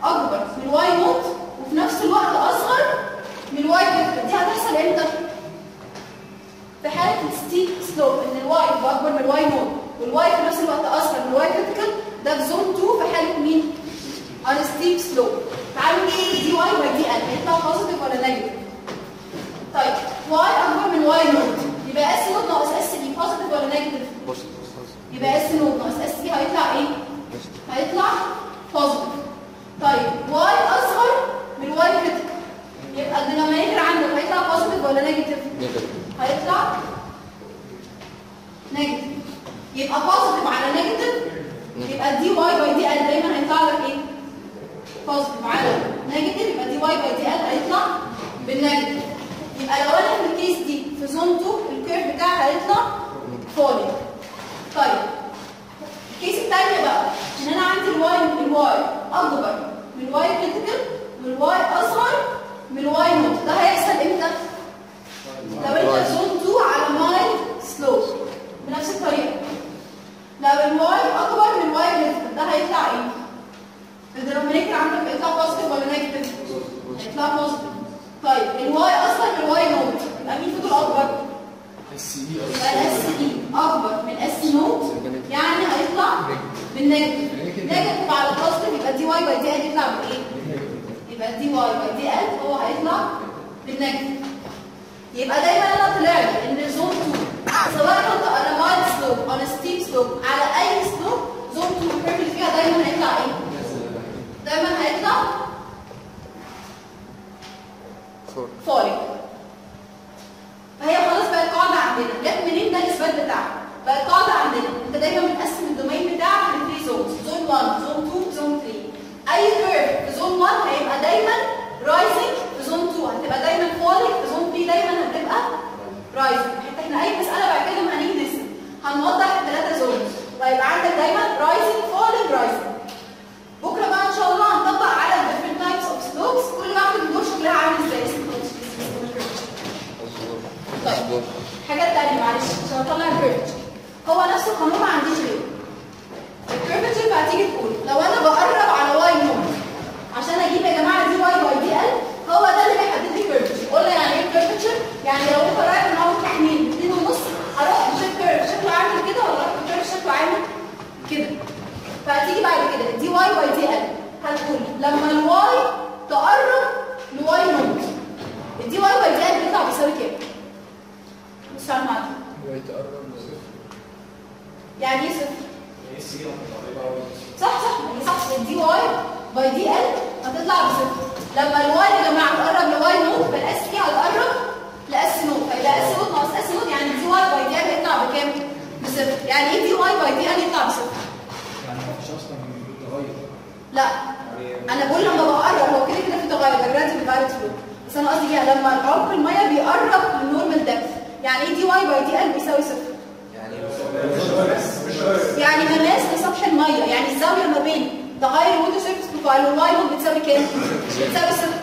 اكبر من الواي نوت وفي نفس الوقت اصغر من الواي كريتيكال، دي هتحصل امتى؟ في حاله الستيب سلوب، ان الواي اكبر من الواي نوت والواي في نفس الوقت اصغر من الواي كريتيكال، ده في زون 2 في حاله مين؟ الستيب سلوب. تعالوا نشوف دي واي ودي ال هيطلع بوزيتيف ولا نيجاتيف؟ طيب واي اكبر من واي نوت يبقى اس نوت ناقص اس بي بوزيتيف ولا نيجاتيف؟ بوزيتيف. يبقى اس نوت ناقص اس بي هيطلع ايه؟ هيطلع بوزيتيف. طيب واي اصغر من واي كريتيكال يبقى الديناميتر عندك هيطلع بوزيتيف ولا نيجاتيف؟ نيجاتيف. هيطلع نيجاتيف. يبقى بوزيتيف على نيجاتيف يبقى دي واي باي دي ال دايما هيطلع لك ايه؟ بوزيتيف على نيجاتيف، يبقى دي واي باي دي ال هيطلع بالنيجاتيف. يبقى لو انا في الكيس دي في زون 2 الكيرف بتاعها هيطلع فولينج. طيب الكيس الثانيه بقى ان انا عندي الواي اكبر من الواي كريتيكال والواي اصغر من الواي نوت، ده هيحصل امتى؟ لو انت زون 2 على مايل سلوب بنفس الطريقه. لو الواي اكبر من الواي كريتيكال ده هيطلع ايه؟ الدينومينيتور عندك هيطلع بوزيتيف ولا نيجاتيف؟ هيطلع بوزيتيف. طيب الواي اصغر من الواي نوت يبقى مين فضل اكبر؟ اس اي. يبقى الاس اي اكبر من اس نوت يعني هيطلع بالنيجاتيف. نيجاتيف على البوزيتيف يبقى دي واي باي دي ال يطلع بايه؟ يبقى دي واي باي دي ال هو هيطلع بالنيجاتيف. يبقى دايما انا طلعت ان زون 2 سواء كنت انا مايل سلوب او ستيب سلوب على اي سلوب زون 2 الكيرف اللي فيها دايما هيطلع ايه؟ دايما هيطلع فولينج. فهي خلاص بقت قاعده عندنا، جت منين ده الاثبات بتاعها؟ بقت قاعده عندنا، انت دايما بتقسم الدومين بتاعك ل 3 زونز، زون 1 زون 2 زون 3. اي كيرف في زون 1 هيبقى دايما رايزنج، في زون 2 هتبقى دايما فولينج، في زون 3 دايما هتبقى رايزنج. حتى احنا اي مساله بعد كده ما هنيجي نرسم هنوضح الثلاثه زونز، وهيبقى عندك دايما رايزنج فولينج رايزنج. بكره بقى ان شاء الله هنطبق على different types of slopes، كل واحده من دول شكلها عامل ازاي. طيب حاجات تانية معلش عشان اطلع الكيرف، هو نفس القانون ما عنديش غيره. فهتيجي بعد كده دي واي واي دي ال، هتقول لما الواي تقرب لواي نوت الدي واي واي دي ال بيطلع بيساوي كام؟ مش فاهمة معاكي. الواي تقرب لصفر. يعني ايه صفر؟ صح صح ما صح، الدي واي باي دي ال هتطلع بصفر. لما الواي يا جماعه تقرب لواي نوت فالاس دي هتقرب لاس نوت، فيبقى اس نوت ناقص اس نوت يعني دي واي باي دي ال هيطلع بكام؟ بصفر. يعني ايه دي واي باي دي ال يطلع بصفر؟ يعني ما فيش اصلا تغير. لا انا بقول لما بقرب هو كده كده في تغير الجرادينت بتاع الفلو، بس انا قصدي يعني لما عمق الميه بيقرب للنورمال ديبث، يعني ايه دي واي باي دي ال بيساوي صفر؟ يعني مقاس لسطح الميه، يعني الزاويه ما بين تغير الووتر سيرفيس بروفايل والواي نوت بتساوي كام؟ بتساوي صفر.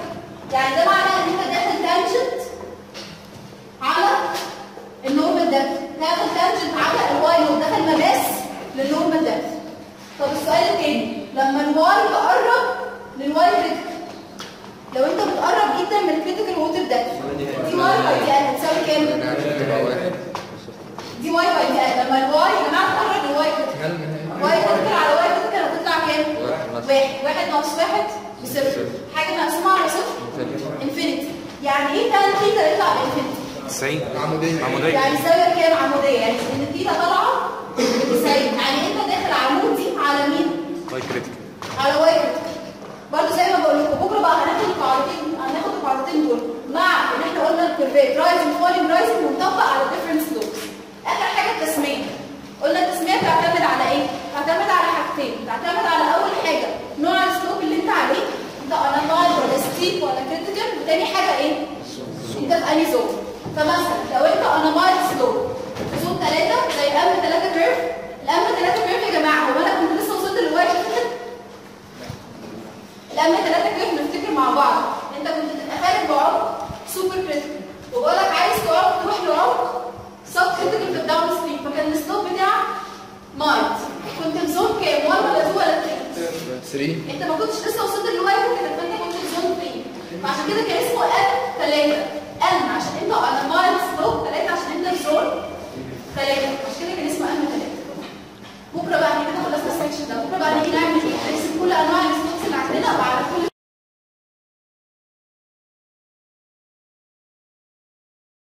يعني ده معناه ان انت داخل تانجنت على النورمال ديبث، داخل تانجنت على الواي نوت، داخل مقاس للنورمال ديبث. طب السؤال الثاني لما الواي تقرب للواي كريتيكال، لو انت بتقرب جدا من الكريتيكال ووتر ديبث دي واي باي دي ال هتساوي كام؟ دي واي باي دي ال. لما الواي يا جماعه تقرب للواي كريتيكال، واي كريتيكال على واي كريتيكال هتطلع كام؟ واحد ناقص واحد بصفر، حاجه مقسومه على صفر انفينيتي. يعني ايه تان ثيتا يطلع بانفينيتي؟ 90 عموديه، يعني الزاويه كام؟ عموديه، يعني ان الثيتا طالعه ب 90، يعني انت داخل عمودي على مين؟ واي كريتيكال، على واي كريتيكال. برضه زي ما بقول لكم بكره بقى هناخد القاعدتين، هناخد القاعدتين دول مع ان احنا قلنا الكيرفات رايزنج فولينج رايزنج ونطبق على الديفرنس سلوبس. اخر حاجه التسميه، قلنا التسميه بتعتمد على ايه؟ بتعتمد على حاجتين، بتعتمد على اول حاجه نوع السلوب اللي انت عليه، انت انامايد ولا ستيب ولا كريتيكال، وتاني حاجه ايه؟ انت في انهي زون. فمثلا لو انت انامايد سلوب في زون 3 زي الامر 3 كيرف، الامر 3 كيرف يا جماعه هو انا كنت لسه وصلت للواي كريتيكال؟ الامر 3 كيرف نفتكر مع بعض، انت كنت بتبقى خارج بعمق سوبر كريتيكال وبقول لك عايز تعمق تروح لعمق سب كريتيكال في الداون ستريم، فكان السلوب بتاعك مايد، كنت في زون كام؟ 1 ولا 2 ولا 3؟ 3. انت ما كنتش لسه